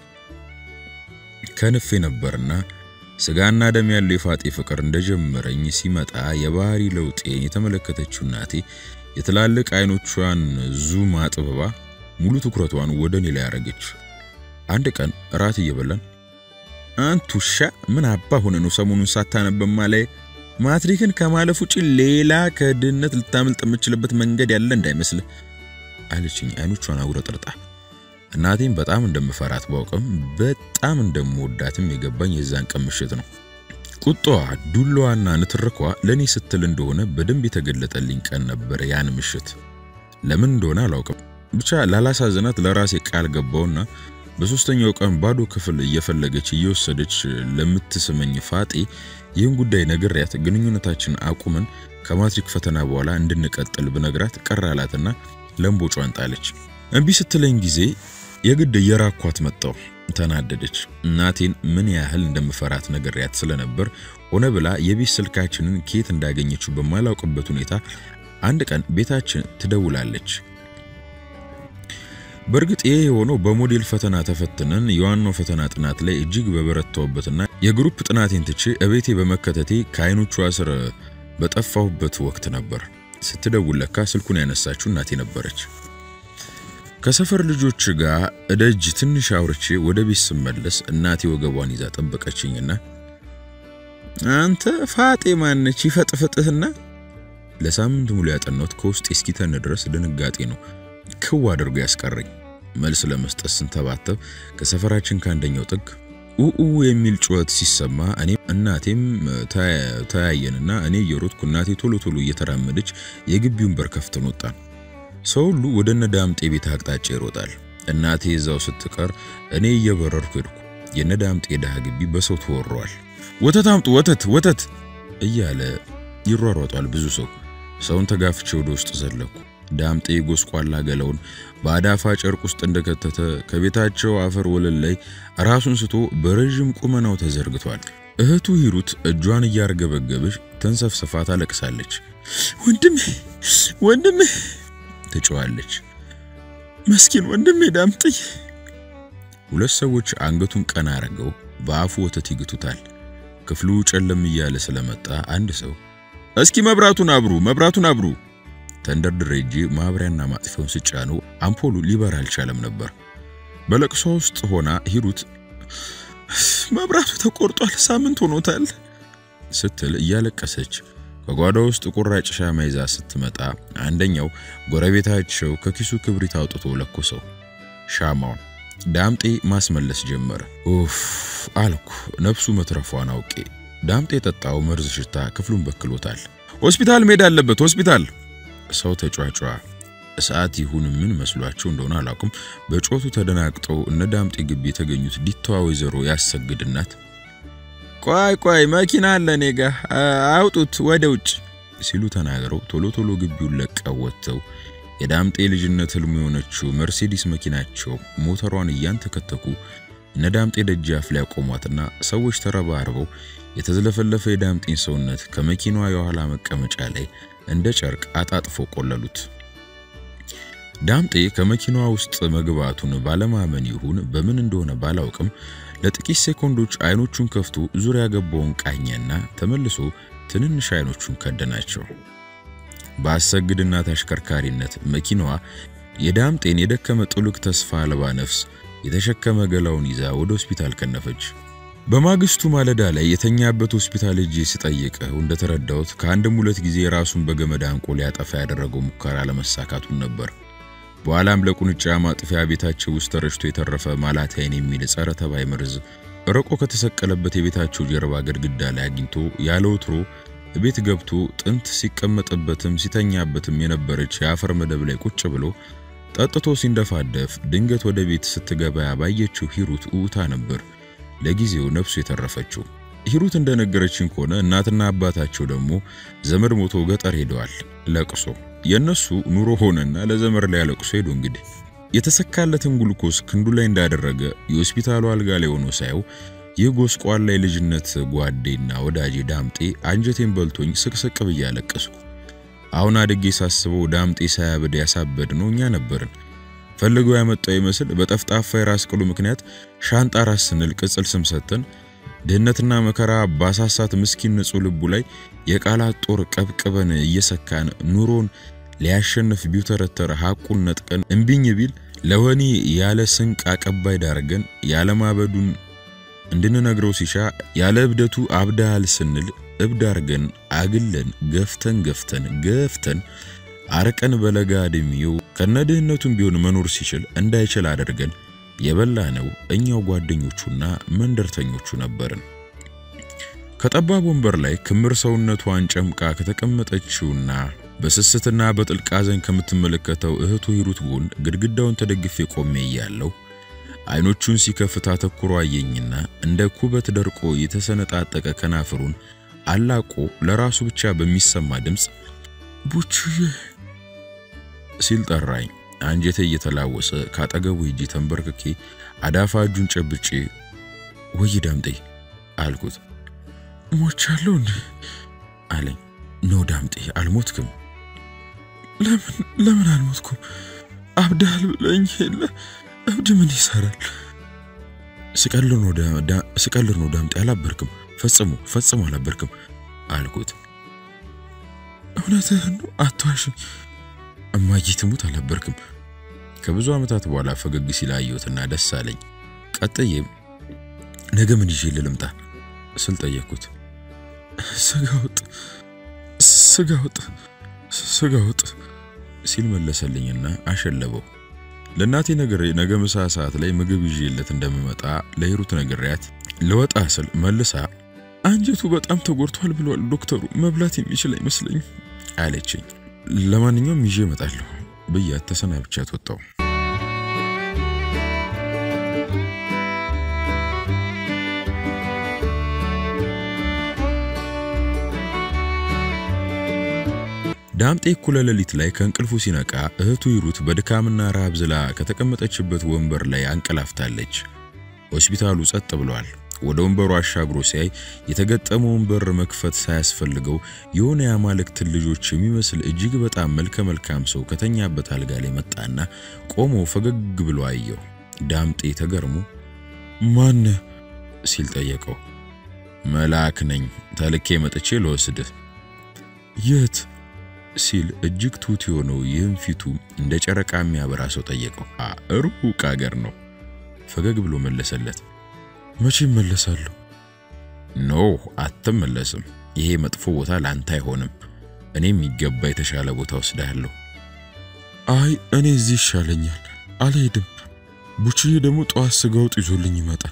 ከነፈ ነበርና ስጋና ደም ያለው የፋጤ ፍቅር እንደጀመረኝ ሲመጣ የባህሪ ለውጤን የተመለከተችው እናቴ የተላልቅ አይኖቿን ዙም አጥብባ ሙሉ ትኩረቷን ወደኔ ላይ አረገች አንድ ቀን ራት እየበላን አንቱሻ ምን አባ ሆነ ነው ሰሙኑን ሳታነበማ ላይ ማትሪክን ከማለፍ ውጪ ሌላ ከድነት ልታመልጥ የምትችልበት መንገድ ያለ እንዳይመስል አለችኝ አይኖቿን አውረጥርጣ እናቴን በጣም እንደምፈራት ባውቅም በጣም እንደምወዳትም የገባኝ የዛን ቀምሽት ነው ቁጣዋ ዱሏና ንትርኳ ለኔ ስትል እንደሆነ በደንብ የተገለጠልኝ ቀን ነበር ያን ምሽት ለምን እንደሆነ አላውቅም ብቻ ላላሳዝናት ለራሴ ቃል ገባውና በሶስተኛው ቀን ባዶ ክፍል እየፈለገች እየወሰደች ለምትስመኝ ፋጤ ይህን ጉዳይ ነግሬያት ግንኙነታችን አቁመን ከማትሪክ ፈተና በኋላ እንድንቀጥል ብነግራት ቀራላትና ለምቦጫን ጣለች እንቢ ስትለኝ ጊዜ የግድ የራኳት መጣው ተናደደች እናቴን ምን ያህል እንደምፈራት ነግሬያት ስለነበር ሆነ ብላ የቢስ ስልካችንን ኬት እንዳገኘችው በማላውቅበት ሁኔታ አንድ ቀን ቤታችን ትደውላለች በርግጥ ይሄ ሆኖ በሞዴል ፈተና ተፈትነን ዮሐንስ ፈተና ጥናት ላይ እጅግ በበረታውበትና የግሩፕ ጥናቴን ትቼ እቤቴ በመከተቴ ካይኖቹ አስር በጠፋውበት ወቅት ነበር ስትደውልካ ስልኩን ያነሳችሁ እናቴ ነበረች ከሰፈር ልጆች ጋር እደጅ ትንሽ አውርቼ ወደ ቤት ስመለስ እናቴ ወገቧን ይዛ ተበቀችኝና አንተ ፋጤ ማነች ይፈጥፍጥህና لسامنت ملأت النوت كوست إسكيتا ندرس لنجاتينو كوادر جاس كاري ملسلة مستأسن تبعته كسفراتشن كان دنيوتك وو يميل شوات سيسما أني الناتيم تا تايننا أني يروت كناتي تلو تلو يترامدش يجيب يوم بركفت نوتان سول ودنا دامت أبي تحقق تجرودال الناتي زاوست كار أني يبرر كيرك يندامت إيدها جيب بسوت هو الرول وتتامت وتت وتت إياله يروت على بزوسك سون تجاف تشودوست زلكو دامت إيجوس قلّا جلون بعدها فاجر قست عندك تت كبيتات شو عفر ولا اللي راسون ستو برجم كمان أو تزرقت وعد هتو هيروت الجوان يارجع بجبش تنسف صفات على كسالج وندمي وندمي تجوالج مسكين وندمي دامتي ولسه وش عنقتهم كنارجو بعفو تتيجي تطال كفلوش علمية لسلامتها عند سو أسكي ما براتو نابرو ما براتو نابرو تندرد رجي ما برينا ما تفهم سجانو عم بولو ليبرال شالم نبر بلك صوست هنا هيروت ما براتو تقرطو على سامنتونو تال ستل يالك كسج كقادوست قرأت شامي زا ستمتع عندنيو قربيتها تشو ككيسو كبريتها تطول كوسو شامون دامتي ما سملس جمر أوف علق نفسه مترفوانا أوكي دامتي تتعو مرز شتا كفلون بكلو تال هوسبيتال ميدال لبت هوسبيتال صوت جوجوا ساعتي هون من مسلواتشو ندونا لكم بجوتو تدناقطو ندامت يغبي تغنيوت ديتو ويزرو ياسسجدنات ቆይ ቆይ መኪና አለ ኔጋ አውጡት ወደ ውጭ ሲሉ ተናገሩ ቶሎ ቶሎ ግቢውን ለቀው ወጥተው የዳምጤ ልጅነት ህልም የሆነችው መርሴዲስ መኪናቸው ሞተሯን እያንተከተኩ ነዳምጤ ደጃፍ ላይ ቆሟትና ሰዎች ተረባርበው የተዘለፈለፈ የዳምጤን ሰውነት ከመኪናዋ የኋላ መቀመጫ ላይ እንደ ጨርቅ አጣጥፎ ቆለሉት ዳምጤ ከመኪናዋ ውስጥ መግባቱን ባለማመን ይሁን በምን እንደሆነ ባላውቅም ለጥቂት ሰከንዶች አይኖቹን ከፍቶ ዙሪያ ገባውን ቃኘና ተመልሶ ትንንሽ አይኖቹን ከደናቸው ባሰግድና ተሽከርካሪነት መኪናዋ የዳምጤን የደከመ ጥልቅ ተስፋ አልባ ነፍስ የተሸከመ ገላውን ይዛ ወደ ሆስፒታል ከነፈች በማግስቱ ማለዳ ላይ የተኛበት ሆስፒታል እጄ ሲጠየቀው እንደተረዳውት ከአንድም ሁለት ጊዜ ራሱን በገመድ አንቆ ሊያጠፋ ያደረገው ሙከራ ለመሳካቱን ነበር በኋላም ለቁንጫ ማጥፊያ ቤታቸው ውስጥ ተረሽቶ የተረፈ ማላታይን የሚል ጸረ ተባይ መርዝ ርቆ ከተሰቀለበት የቤታቸው ጀርባ ግድግዳ ላይ አግኝቶ ያለውትሮ ቤት ገብቶ ጥንት ሲቀመጥበትም ሲተኛበትም የነበረች ያፈር መደብ ላይ ቁጭ ብሎ ጠጥቶ ሲንደፋደፍ ድንገት ወደ ቤት ስትገባ ያየችው ሂሩት ኡታ ነበር ለጊዜው ነፍሱ የተረፈችው ሂሩት እንደነገረችን ከሆነ እናትና አባታቸው ደግሞ ዘመድ ሞቶ ገጠር ሄደዋል ለቅሶ የነሱ ኑሮ ሆነና ለዘመር ላይ ያለቅሶ ሄዱ እንግዲህ የተሰካለተን ጉልኮስ ክንዱ ላይ እንዳደረገ የሆስፒታሉ አልጋ ላይ ሆኖ ሳይው የጎስቋል ላይ ልጅነት ጓዴና ወዳጄ ዳምጤ አንጀቴን በልቶኝ ስቅስቅ ብዬ አለቀስኩ አሁን አድጌ ሳስበው ዳምጤ ሳያብድ ያሳበድ ነው እኛ ነበርን ፈልገው ያመጣው ይመስል በጠፍጣፋ የራስ ቅሉ ምክንያት ሻንጣ ራስ ስንል ቅጽል ስም ሰጠን ድህነትና መከራ ባሳሳት ምስኪን ንጹህ ልቡ ላይ የቃላት ጦር ቀብቀበን እየሰካን ኑሮን ሊያሸንፍ ቢውተረተረ ሐቁን ነጥቀን እንብኝ ቢል ለወኒ ያለ ስንቅ አቀባይ ዳርገን ያለ ማበዱን እንድንነግረው ሲሻ ያለ እብደቱ አብዳል ስንል እብዳርገን አግለን ገፍተን ገፍተን ገፍተን አርቀን በለጋ እድሜው ከነድህነቱም ቢሆን መኖር ሲችል እንዳይችል አደረገን የበላነው እኛው ጓደኞቹና መንደርተኞቹ ነበርን ከጠባብ ወንበር ላይ ክምር ሰውነቷን ጨምቃ ከተቀመጠችውና በስስትና በጥልቅ ሐዘን ከምትመለከተው እህቱ ሂሩት ጎን ግድግዳውን ተደግፌ ቆሜ ያለው አይኖቹን ሲከፍታ ተኩሮ አየኝና እንደ ኩበት ደርቆ የተሰነጣጠቀ ከናፍሩን አላቆ ለራሱ ብቻ በሚሰማ ድምጽ ቡችዬ ሲል ጠራኝ አንጀቴ እየተላወሰ ካጠገቡ እጂ ተንበርክኬ አዳፋ እጁን ጨብጬ ወይ ዳምጤ አልኩት ሞቻለሁ አለኝ ኖ ዳምጤ አልሞትኩም ለምን ለምን አልሞትኩም አብዳል ብለኝ የለ እብድ ምን ይሰራል ስቀልር ነው ዳ ስቀልር ነው ዳምጤ አላበርክም ፈጽሙ ፈጽሙ አላበርክም አልኩት እውነትህን አትዋሽ አማጂትሙት አላበርክም ከብዙ አመታት በኋላ ፈገግ ሲል አየሁትና ደስ አለኝ ቀጥዬ ነገ ምን ይዤ ልምጣ ስል ጠየኩት ስጋውጥ ስጋውጥ سجوت سيلم الله سلينا عشان لبو لناتي نجري نجمع ساعات لي مجب جيلة تندم متع لي روت نجريات لوات أحسن ملسع أنجتو بات أم تجورت هل بالو الدكتور ما بلاتي مش لي مسلم على شيء لما نيوم يجي متعله بيا تسنا بتشات وتو دامت اي كل لليت لاي كان كلفو سيناكا اهتو يروت بدكامنا راب زلا كتكمت اتشبت ومبر لاي عنك لافتالج وسبيتالو سات تبلوال ودو مبرو عشاقرو ساي يتقط امو مبر مكفت ساس فلقو يوني عمالك تلجو تشمي مسل اجيق بتعمل كمل كامسو كتنيا بتالقالي متانا قومو فقق بلو ايو دامت اي تقرمو مان سيلت ايكو ملاك نين تالك كيمت اتشيلو سدف يت سيل اجيك توتيونو ينفيتو اندجارك عمي براسو تايقو اروو كاقرنو فقاقبلو ملسلت ماشي ملسلو نو عطم ملسم يهي متفوو تال عن تايهونم اني ميقباي تشالبو توسدهلو اي اني زي شالنيان علي دم بوشي دمو تواسقاو تيزو لني ماتان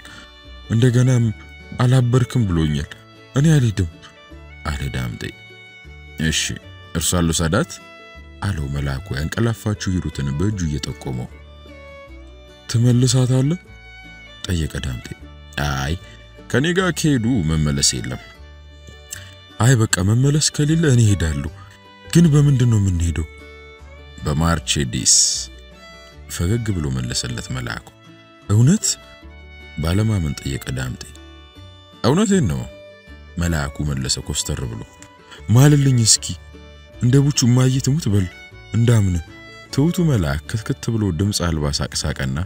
اندقانام على بركم بلونيان اني علي دم علي دام دي اشي ارسالو سادات الو ملاكو انقلافاچو يروتن بجو يتقومو تملساتاله طيق ادامتي اي كنيغا كيدو مملس يلم اي بقى مملس كليله اني هيدالو كن بمندنو من هيدو بمارشيديس فغغ بلو ملسلت ملاكو اونت بالما من طيق ادامتي اونتين نو ملاكو ملسه كوستر بلو ماللني اسكي እንደቡቹ ማይት ሙትበል እንዳምን ተውቱ መልአክ ከተከተ ብሎ ድምጽ አልባ ሳቅሳቀና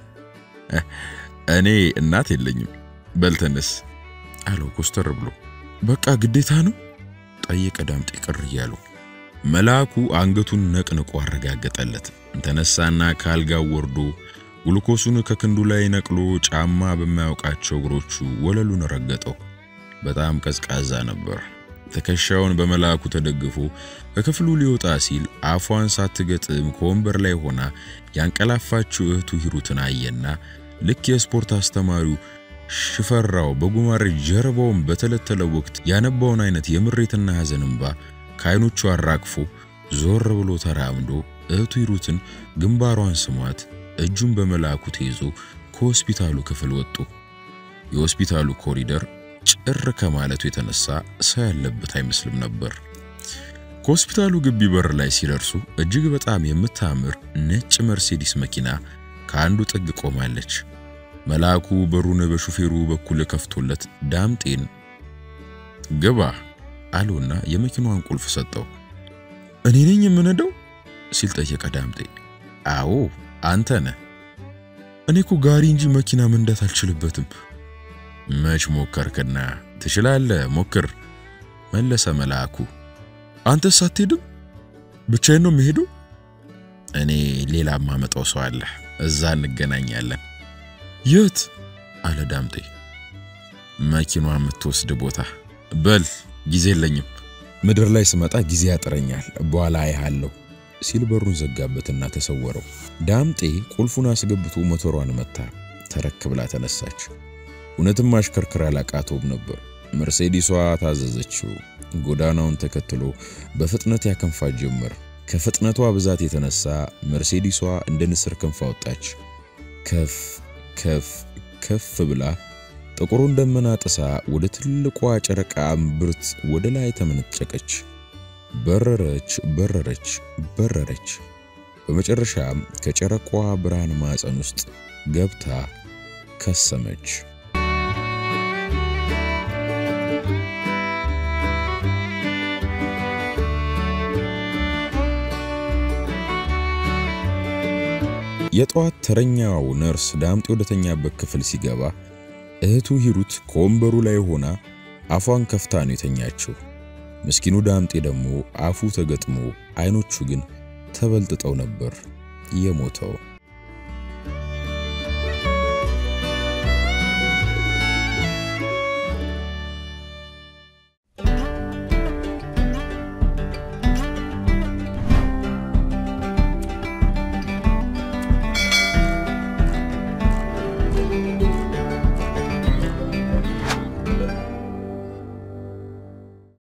እኔ እናት የለኝም በልተነስ አለው ኮስተር ብሎ በቃ ግዴታ ነው ጠየቀ ዳምጤ ቅር ይያሉ መልአኩ አንገቱን ነቅንቆ አረጋገጠለት ተነሳና ካልጋው ወርዶ ግሉኮሱን ከክንዱ ላይ ነቅሎ ጫማ በማያውቃቸው እግሮቹ ወለሉን ረገጠው በጣም ቀዝቃዛ ነበር تكشاون بملاكو تدقفو ككفلو ليو تاسيل عفوان ساتقتم كومبر لايهونا يانكلافاتشو اهتو هيروتنا اينا لكي اسبورت استمارو شفراو بقمار جربوهم بتلتلا وقت يانباو ناينت يمريتنا هزننبا كاينو تشواراكفو زور بلو ترامدو اهتو هيروتن جنباروان سموات اجن بملاكو تيزو كوسبيتالو كفلوتو يوسبيتالو كوريدر ጭርካ ማለት የተነሳ ሳይለብት አይመስልም ነበር ከሆስፒታሉ ግቢ በር ላይ ሲደርሱ እጅግ በጣም የምታምር ነጭ መርሴዲስ መኪና ካንዱ ጥግ ቆማለች መልአኩ በሩን በሹፌሩ በኩል ከፍቶለት ዳምጤን ግባ አሉና የመኪናውን ቁልፍ ሰጠው እኔ ነኝ የምነደው ሲል ጠየቀ ዳምጤ አዎ አንተ ነህ እኔኩ ጋሪ እንጂ መኪና መንዳት አልችልበትም ماش موكر كنا تشلال موكر ملسا ملاكو انت ساتيدو بچينو مهدو اني ليلاب ما متوسو الله ازا نغناñaለን يت على دامتي ماكينو امتوسد بوتا بل غيزي لنيم مدر لاي سمطا غيزي ياطرኛል بوالا يحالو سيل برون زغابتنا تسورو دامتي قلفونا سغبتو موتورዋን መታ ተረክብላ ተነሳች ونتم ماشكر كرالك عطوب نبر مرسيديسو عطاززتشو قداناون تكتلو بفتنتها كنفا جمر كفتنتوا بزاتي تنسا مرسيديسو اندنسر كنفاوتاج كف كف كف بلا تقرون دمنا تسا ودتلقوا عجرك عم برت ودلا يتمنت شكتش بررج بررج بررج ومجرشام كجركوا بران ماز انست قبتها كسمج የጧት ተረኛው ነርስ ዳምጤ ወደተኛበት ክፍል ሲገባ እህቱ ሂሩት ኮምበሩ ላይ ሆና አፏን ከፍታ ነው የተኛችው ምስኪኑ ዳምጤ ደግሞ አፉ ተገጥሞ አይኖቹ ግን ተበልጥጠው ነበር የሞተው